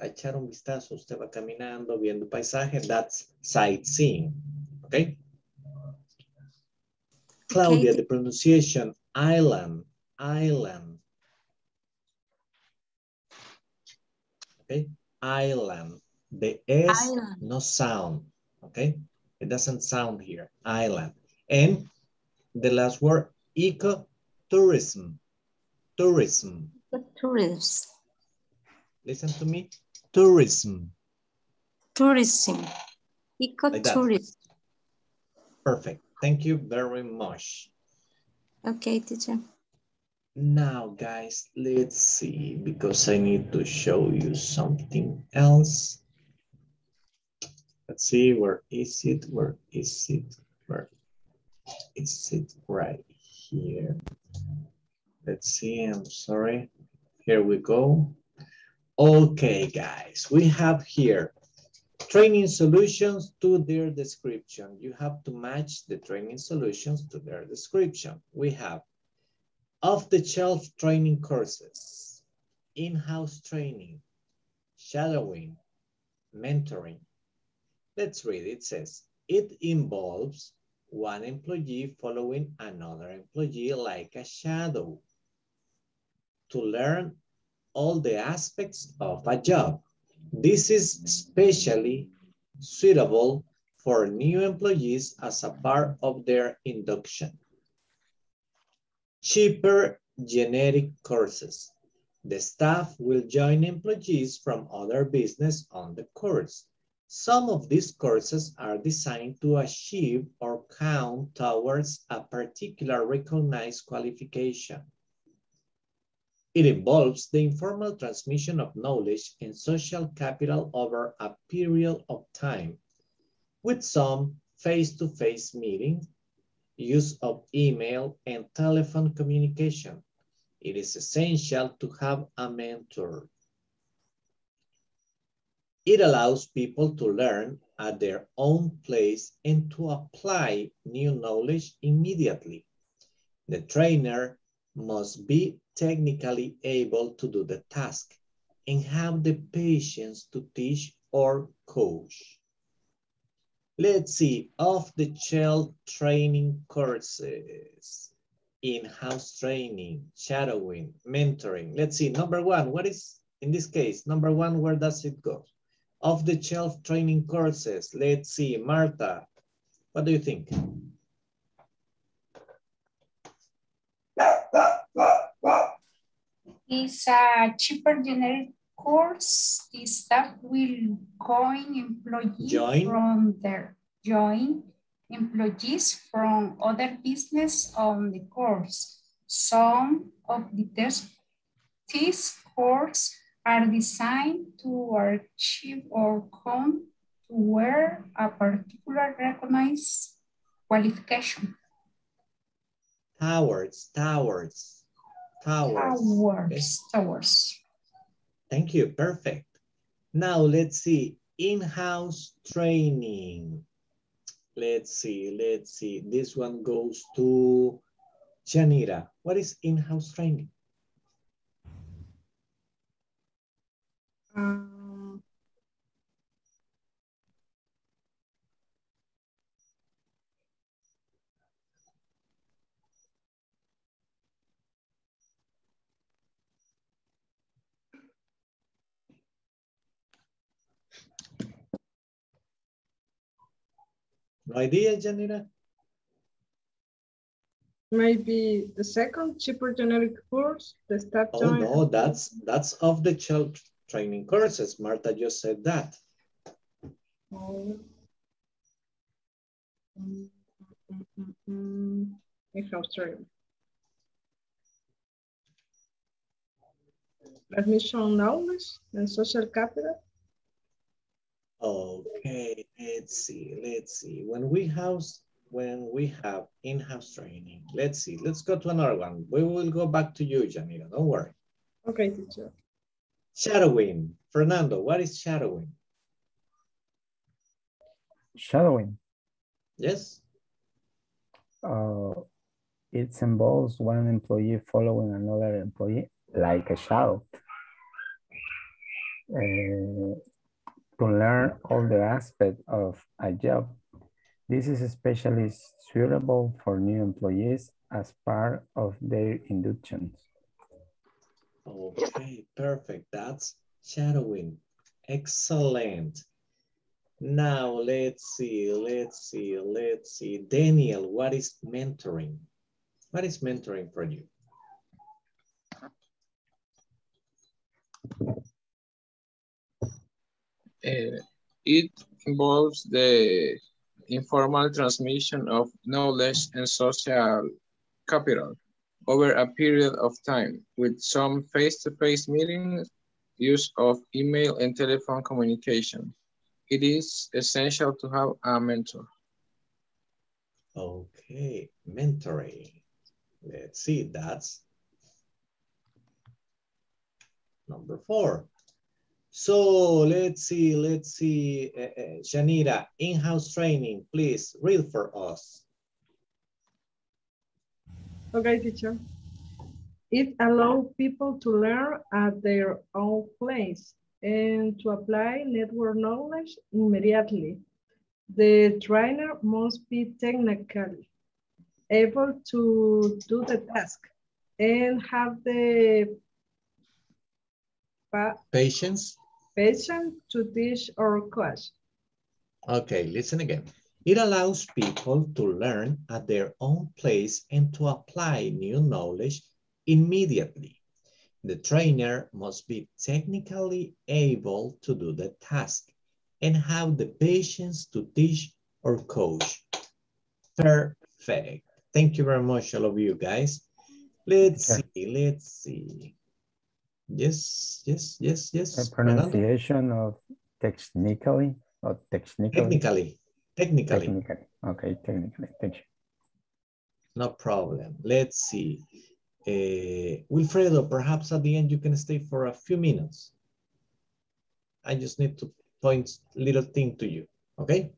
a echar un vistazo. Usted va caminando, viendo paisajes. That's sightseeing. Okay. Claudia, okay. The pronunciation, island, island. Okay, island. The S, island. No sound. Okay, it doesn't sound here, island. And the last word, ecotourism, tourism. Tourism. Listen to me, tourism. Tourism, ecotourism. Like perfect. Thank you very much. Okay, teacher. Now, guys, let's see, because I need to show you something else. Let's see, where is it? Where is it? Where is it? Right here. Let's see, I'm sorry. Here we go. Okay, guys, we have here training solutions to their description. You have to match the training solutions to their description. We have off-the-shelf training courses, in-house training, shadowing, mentoring. Let's read. It says, it involves one employee following another employee like a shadow to learn all the aspects of a job. This is especially suitable for new employees as a part of their induction. Cheaper generic courses. The staff will join employees from other business on the course. Some of these courses are designed to achieve or count towards a particular recognized qualification. It involves the informal transmission of knowledge and social capital over a period of time, with some face-to-face meetings, use of email and telephone communication. It is essential to have a mentor. It allows people to learn at their own pace and to apply new knowledge immediately. The trainer must be technically able to do the task and have the patience to teach or coach. Let's see, off-the-shelf training courses, in-house training, shadowing, mentoring. Let's see, number one, what is, in this case, number one, where does it go? Off-the-shelf training courses. Let's see, Martha, what do you think? It's a cheaper generic course. The staff will join employees join. from their join employees from other business on the course. Some of the these courses are designed to achieve or come to where a particular recognized qualification. Towers, towers. Towers. Towers. Okay. Towers. Thank you. Perfect. Now let's see. In-house training. Let's see. Let's see. This one goes to Janira. What is in-house training? Um, No idea, Janira? Maybe the second cheaper generic course, the staff oh, join. Oh no, that's that's off the shelf training courses. Martha just said that. Oh. Mm -hmm. In-house training. Transmission knowledge and social capital. Okay, let's see, let's see. When we have, when we have in-house training, let's see, let's go to another one. We will go back to you, Janira, don't worry. Okay, teacher. Shadowing. Fernando, what is shadowing? Shadowing? Yes. Uh, It involves one employee following another employee like a shadow. Uh, to learn all the aspects of a job. This is especially suitable for new employees as part of their inductions. Okay, perfect. That's shadowing. Excellent. Now let's see, let's see, let's see. Daniel, what is mentoring? What is mentoring for you? Uh, it involves the informal transmission of knowledge and social capital over a period of time with some face-to-face meetings, use of email and telephone communication. It is essential to have a mentor. Okay, mentoring. Let's see, that's number four. So let's see, let's see, uh, uh, Janira, in-house training, please read for us. Okay, teacher. It allows people to learn at their own place and to apply network knowledge immediately. The trainer must be technically able to do the task and have the patience. Patient to teach or coach. Okay, listen again. It allows people to learn at their own place and to apply new knowledge immediately. The trainer must be technically able to do the task and have the patience to teach or coach. Perfect. Thank you very much, all of you guys. Let's okay. see, let's see. Yes, yes, yes, yes. The pronunciation of technically or technically? Technically, technically. Technically. Okay, technically, thank you. No problem. Let's see. Uh, Wilfredo, perhaps at the end you can stay for a few minutes. I just need to point a little thing to you, okay?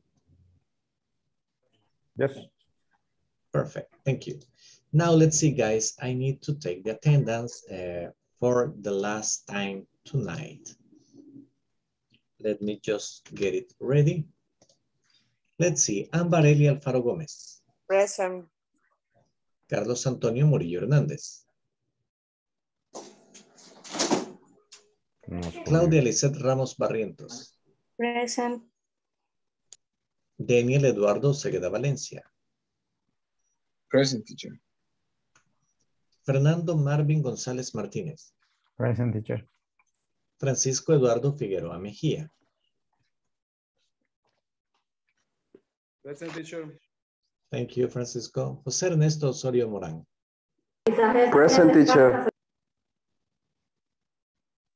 Yes. Perfect, thank you. Now let's see, guys, I need to take the attendance uh, for the last time tonight. Let me just get it ready. Let's see, Ambarelli Alfaro Gómez. Present. Carlos Antonio Murillo Hernández. Present. Claudia Lizette Ramos Barrientos. Present. Daniel Eduardo Zegueda Valencia. Present, teacher. Fernando Marvin González Martínez. Present, teacher. Francisco Eduardo Figueroa Mejía. Present, teacher. Thank you, Francisco. José Ernesto Osorio Morán. Present, teacher.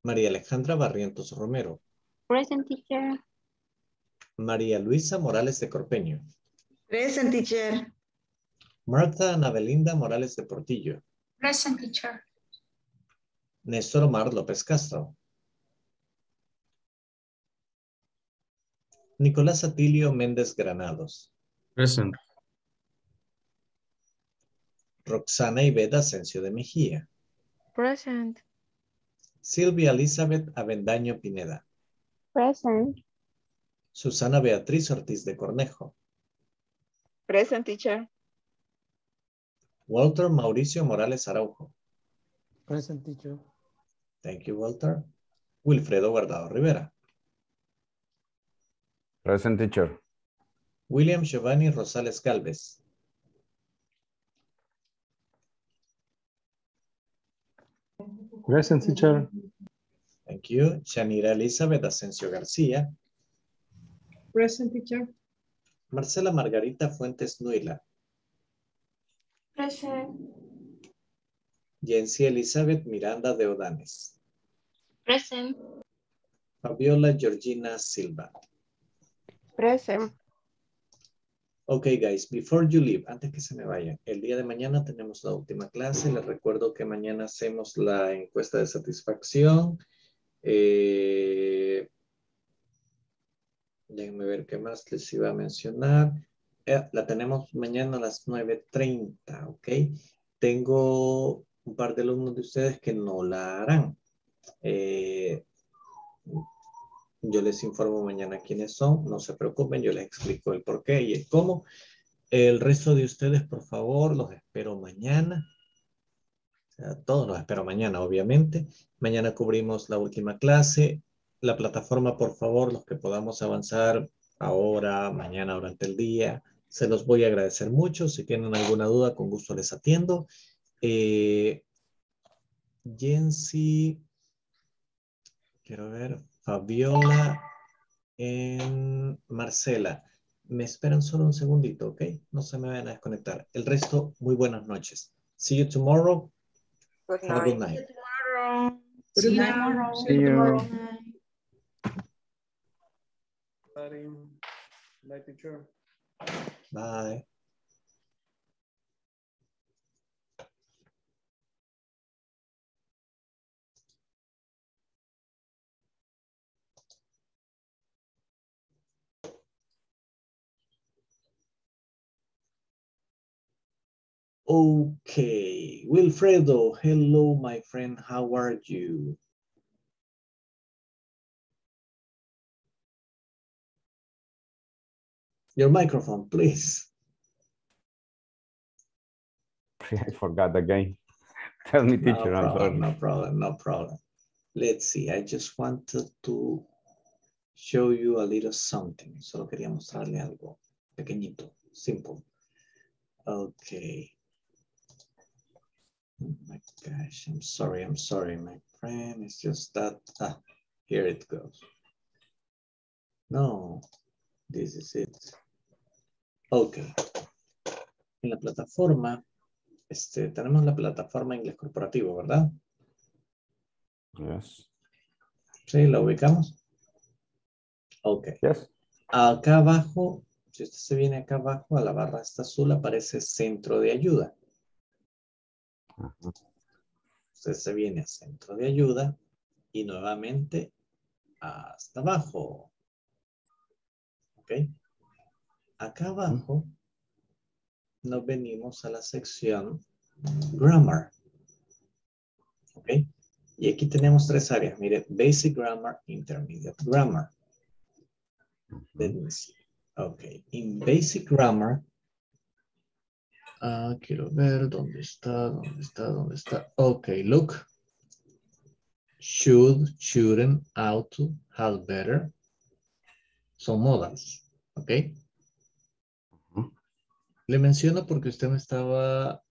María Alejandra Barrientos Romero. Present, teacher. María Luisa Morales de Corpeño. Present, teacher. Martha Ana Belinda Morales de Portillo. Present, teacher. Néstor Omar López Castro. Nicolás Atilio Méndez Granados. Present. Roxana Ivette Asensio de Mejía. Present. Silvia Elizabeth Avendaño Pineda. Present. Susana Beatriz Ortiz de Cornejo. Present, teacher. Walter Mauricio Morales Araujo. Present, teacher. Thank you, Walter. Wilfredo Guardado Rivera. Present, teacher. William Giovanni Rosales Galvez. Present, teacher. Thank you. Janira Elizabeth Asensio García. Present, teacher. Marcela Margarita Fuentes Nuila. Present. Jenci Elizabeth Miranda de Udanes. Present. Fabiola Georgina Silva. Present. Ok, guys, before you leave, antes que se me vayan, el día de mañana tenemos la última clase. Les recuerdo que mañana hacemos la encuesta de satisfacción. Eh, déjenme ver qué más les iba a mencionar. la tenemos mañana a las nueve treinta, ¿ok? Tengo un par de alumnos de ustedes que no la harán. Eh, yo les informo mañana quiénes son, no se preocupen, yo les explico el por qué y el cómo. El resto de ustedes, por favor, los espero mañana. A todos los espero mañana, obviamente. Mañana cubrimos la última clase. La plataforma, por favor, los que podamos avanzar ahora, mañana, durante el día, se los voy a agradecer mucho. Si tienen alguna duda, con gusto les atiendo. Eh, Jenci, quiero ver, Fabiola, eh, Marcela. Me esperan solo un segundito, ¿ok? No se me vayan a desconectar. El resto, muy buenas noches. See you tomorrow. Good night. Have a good night. See you tomorrow. See you tomorrow. Bye, teacher. Bye. Okay, Wilfredo, hello, my friend, how are you? Your microphone, please. I forgot again. Tell me, teacher, no problem, no problem, no problem. Let's see, I just wanted to show you a little something. Solo quería mostrarle algo pequeñito, simple. Okay. Oh my gosh, I'm sorry, I'm sorry, my friend. It's just that, ah, here it goes. No, this is it. Okay. En la plataforma, este, tenemos la plataforma Inglés Corporativo, ¿verdad? Yes. Sí, ¿la ubicamos? Okay. Yes. Acá abajo, si usted se viene acá abajo, a la barra esta azul aparece Centro de Ayuda. Usted se viene a Centro de Ayuda y nuevamente hasta abajo. ¿Ok? Acá abajo nos venimos a la sección Grammar. ¿Ok? Y aquí tenemos tres áreas. Mire, Basic Grammar, Intermediate Grammar. Ok. In Basic Grammar. Uh, quiero ver dónde está, dónde está, dónde está. Ok, look. Should, shouldn't, ought to, had better. Son modals, ok. Uh-huh. Le menciono porque usted me estaba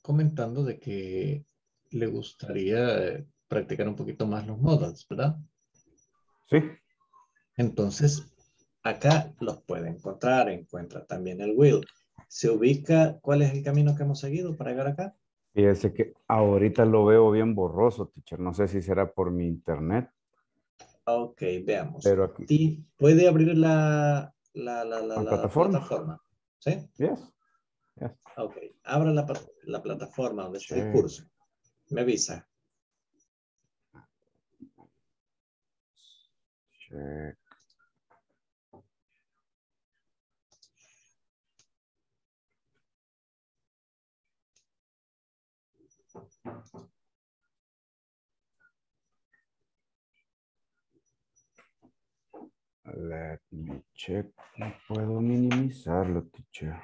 comentando de que le gustaría practicar un poquito más los modals, ¿verdad? Sí. Entonces, acá los puede encontrar, encuentra también el will. ¿Se ubica cuál es el camino que hemos seguido para llegar acá? Fíjese que ahorita lo veo bien borroso, teacher. No sé si será por mi internet. Ok, veamos. Pero aquí. ¿Puede abrir la, la, la, la, la plataforma? plataforma? ¿Sí? Yes. Yes. Ok, abra la, la plataforma donde está sí. El curso. Me avisa. Check. Let me check. No puedo minimizarlo, teacher.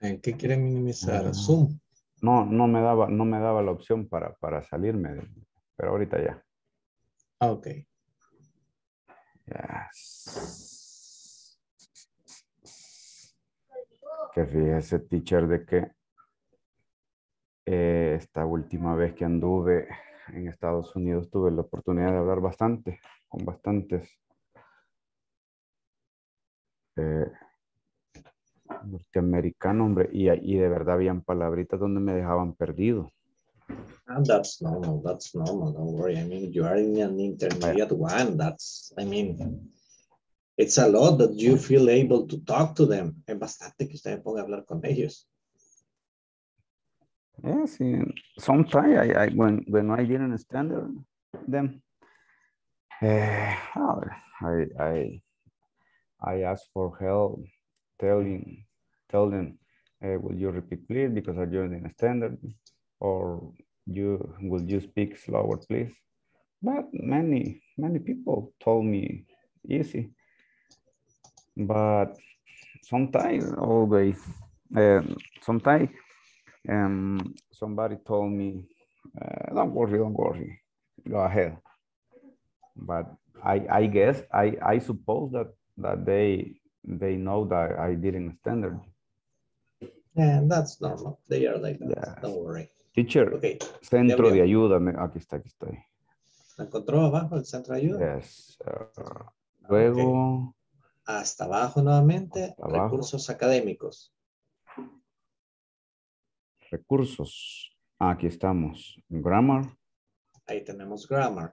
¿En qué quiere minimizar? No, Zoom. No, no me daba, no me daba la opción para, para salirme, de, pero ahorita ya. Ah, ok. Yes. Que fíjese, teacher, de que eh, esta última vez que anduve en Estados Unidos tuve la oportunidad de hablar bastante, con bastantes eh, norteamericanos, hombre, y, y de verdad habían palabritas donde me dejaban perdido. And that's normal, that's normal, don't worry. I mean, you are in an intermediate one, that's, I mean... It's a lot that you feel able to talk to them. Es bastante que usted pueda hablar con ellos. Yes, sometimes I, I when when I didn't understand them, Uh, I, I, I asked for help, telling, tell them, uh, will you repeat please, because I don't understand, or you will you speak slower please? But many, many people told me easy, but sometimes, always, um, sometimes um, somebody told me, uh, don't worry, don't worry, go ahead. But I, I guess, I, I suppose that, that they, they know that I didn't understand them. Yeah, that's normal. They are like that. Yes. Don't worry. Teacher, okay. Centro de ayuda. Aquí está, aquí estoy. ¿La encontró abajo el centro de ayuda? Yes. Uh, luego. Okay. Hasta abajo nuevamente. Hasta abajo. Recursos académicos. Recursos. Aquí estamos. Grammar. Ahí tenemos grammar.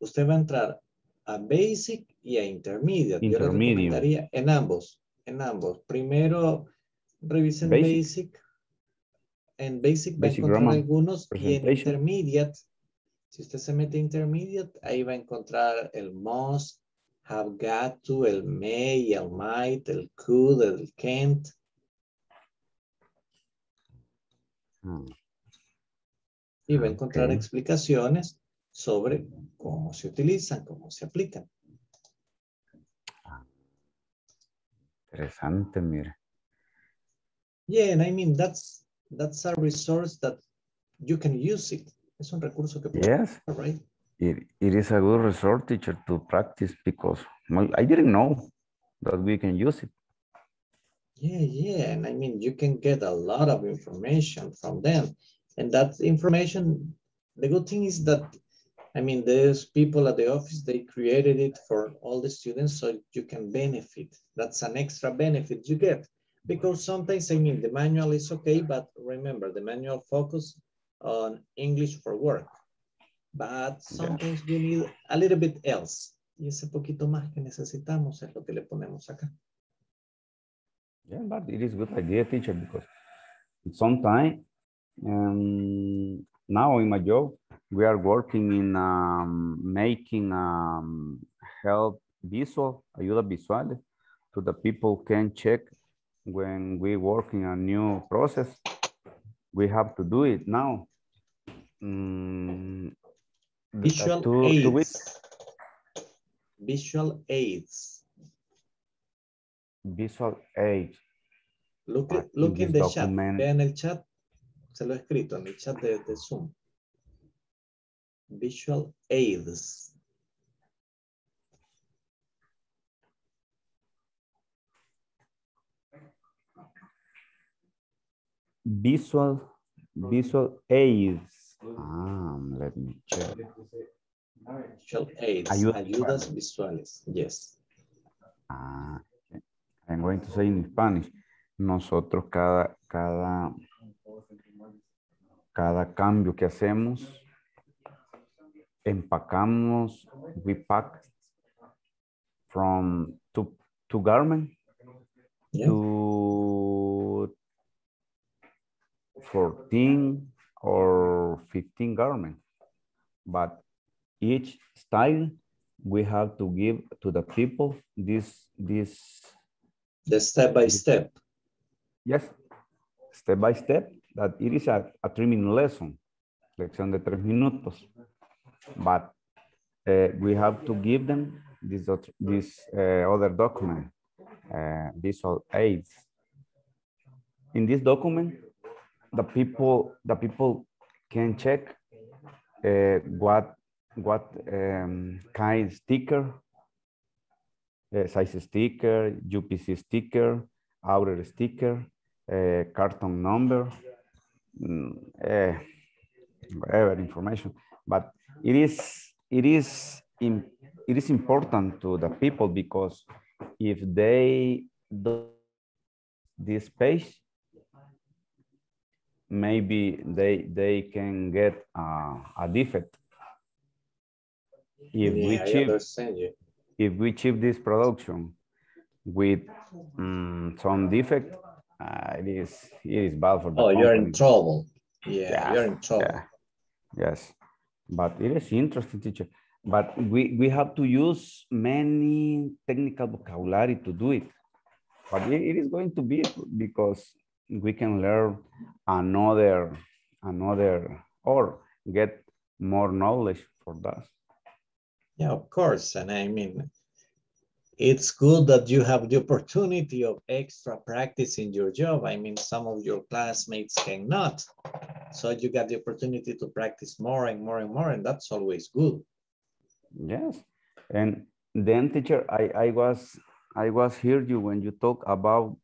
Usted va a entrar a basic y a intermediate. Yo le recomendaría en ambos, en ambos. Primero revisen basic. basic. En basic, basic va a encontrar grammar, algunos, y en intermediate, si usted se mete intermediate, ahí va a encontrar el must, have got to, el may, el might, el could, el can't. Hmm. Y va a encontrar okay. explicaciones sobre cómo se utilizan, cómo se aplican. Interesante, mire. Yeah, and I mean, that's, that's a resource that you can use it. Es un recurso que... Yes, usar, right? it, it is a good resource, teacher, to practice because well, I didn't know that we can use it. Yeah, yeah, and I mean, you can get a lot of information from them. And that information, the good thing is that I mean, there's people at the office, they created it for all the students so you can benefit. That's an extra benefit you get. Because sometimes, I mean, the manual is okay, but remember, the manual focus on English for work. But sometimes yeah. you need a little bit else. Y ese poquito más que necesitamos es lo que le ponemos acá. Yeah, but it is a good idea, teacher, because sometimes, um, now in my job, we are working in um, making um, help visual, ayuda visual, so that people can check when we work in a new process. We have to do it now. Mm, visual two, aids. Two weeks. Visual aids. Visual aids. Look, look in the document. Chat. Vean el chat. Se lo he escrito en el chat de, de Zoom. Visual aids. Visual, visual aids. Ah, let me check. Visual aids, Ayuda. ayudas visuales, yes. Ah, I'm going to say in Spanish. Nosotros cada, cada, cada cambio que hacemos, empacamos, we pack from to, to garment yeah. to fourteen or fifteen garments. But each style, we have to give to the people this, this. The step by step. Yes, step by step, that it is a, a three minute lesson, lección de tres minutos. But uh, we have to give them this, this uh, other document, uh, visual aids. In this document, the people, the people can check uh, what, what um, kind sticker, uh, size sticker, U P C sticker, outer sticker, uh, carton number, uh, whatever information, but It is, it is, in, it is important to the people because if they do this page, maybe they they can get uh, a defect. If yeah, we ship, if we ship this production with um, some defect, uh, it is it is bad for the. Oh, company. You're in trouble. Yeah, yes. You're in trouble. Yeah. Yes. But it is interesting, teacher. But we, we have to use many technical vocabulary to do it. But it, it is going to be because we can learn another, another, or get more knowledge for that. Yeah, of course. And I mean, it's good that you have the opportunity of extra practice in your job. I mean, some of your classmates cannot. So you got the opportunity to practice more and more and more, and that's always good. Yes. And then, teacher, I, I was I was hearing you when you talk about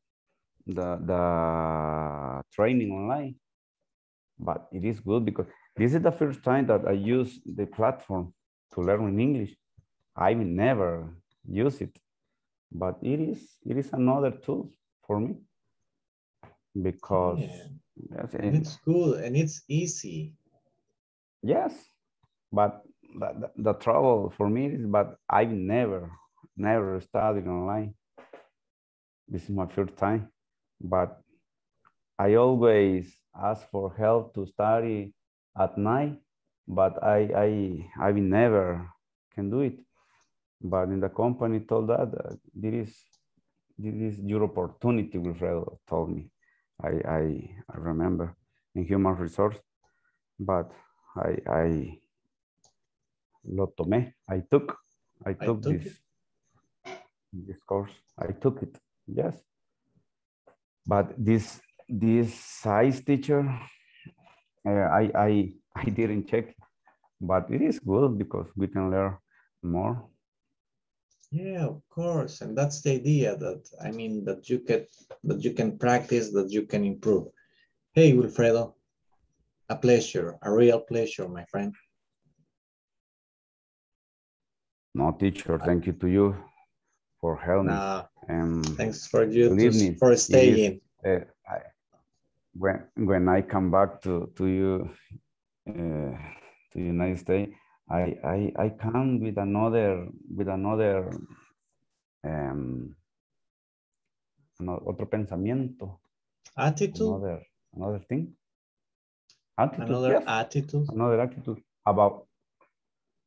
the, the training online. But it is good because this is the first time that I use the platform to learn in English. I will never use it, but it is it is another tool for me because yeah. Yes, and it's cool and it's easy. Yes, but the, the trouble for me is, but I've never never studied online. This is my first time, but I always ask for help to study at night, but I I I never can do it. But in the company told that uh, this is this is your opportunity. Wilfredo told me. I, I I remember in human resource, but I I lo tomé. I took I took, I took this it. this course. I took it. Yes. But this this size teacher, uh, I I I didn't check, but it is good because we can learn more. Yeah, of course, and that's the idea. That I mean, that you can that you can practice, that you can improve. Hey, Wilfredo, a pleasure, a real pleasure, my friend. No, teacher, thank you to you for helping. Nah, um, thanks for you to, for staying. Is, uh, I, when when I come back to to you uh, to the United States. I, I, I come with another, with another, um, otro pensamiento. Attitude. Another, another thing. Attitude, another yes. attitude. Another attitude about,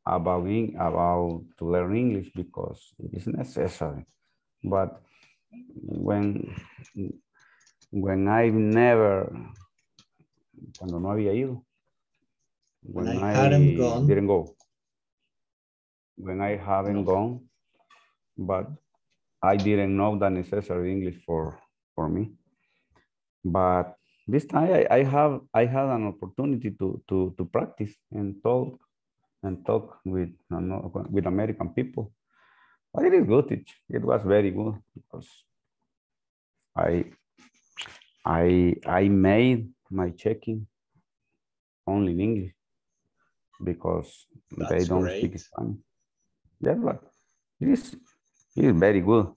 about being, about to learn English because it is necessary. But when, when I've never, cuando no había ido, When I, I hadn't gone, didn't go. When I haven't gone, but I didn't know the necessary English for for me. But this time I, I have I had an opportunity to to to practice and talk and talk with with American people. But it is good. It it was very good because I I I made my checking only in English. Because That's they don't great. speak Spanish. Yeah, but it is, it is very good.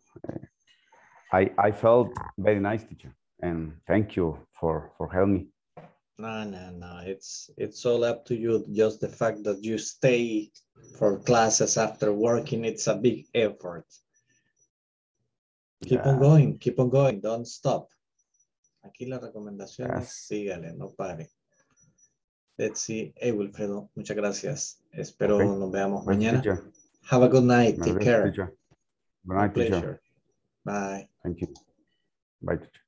I, I felt very nice, teacher, and thank you for, for helping me. No, no, no, it's, it's all up to you. Just the fact that you stay for classes after working, it's a big effort. Keep yeah. on going, keep on going, don't stop. Aquí las recomendaciones, yes. sígale, no pare. Let's see. Hey, Wilfredo, muchas gracias. Espero okay. nos veamos Best mañana. Teacher. Have a good night. My Take care. Teacher. Good night, My teacher. Pleasure. Bye. Thank you. Bye, teacher.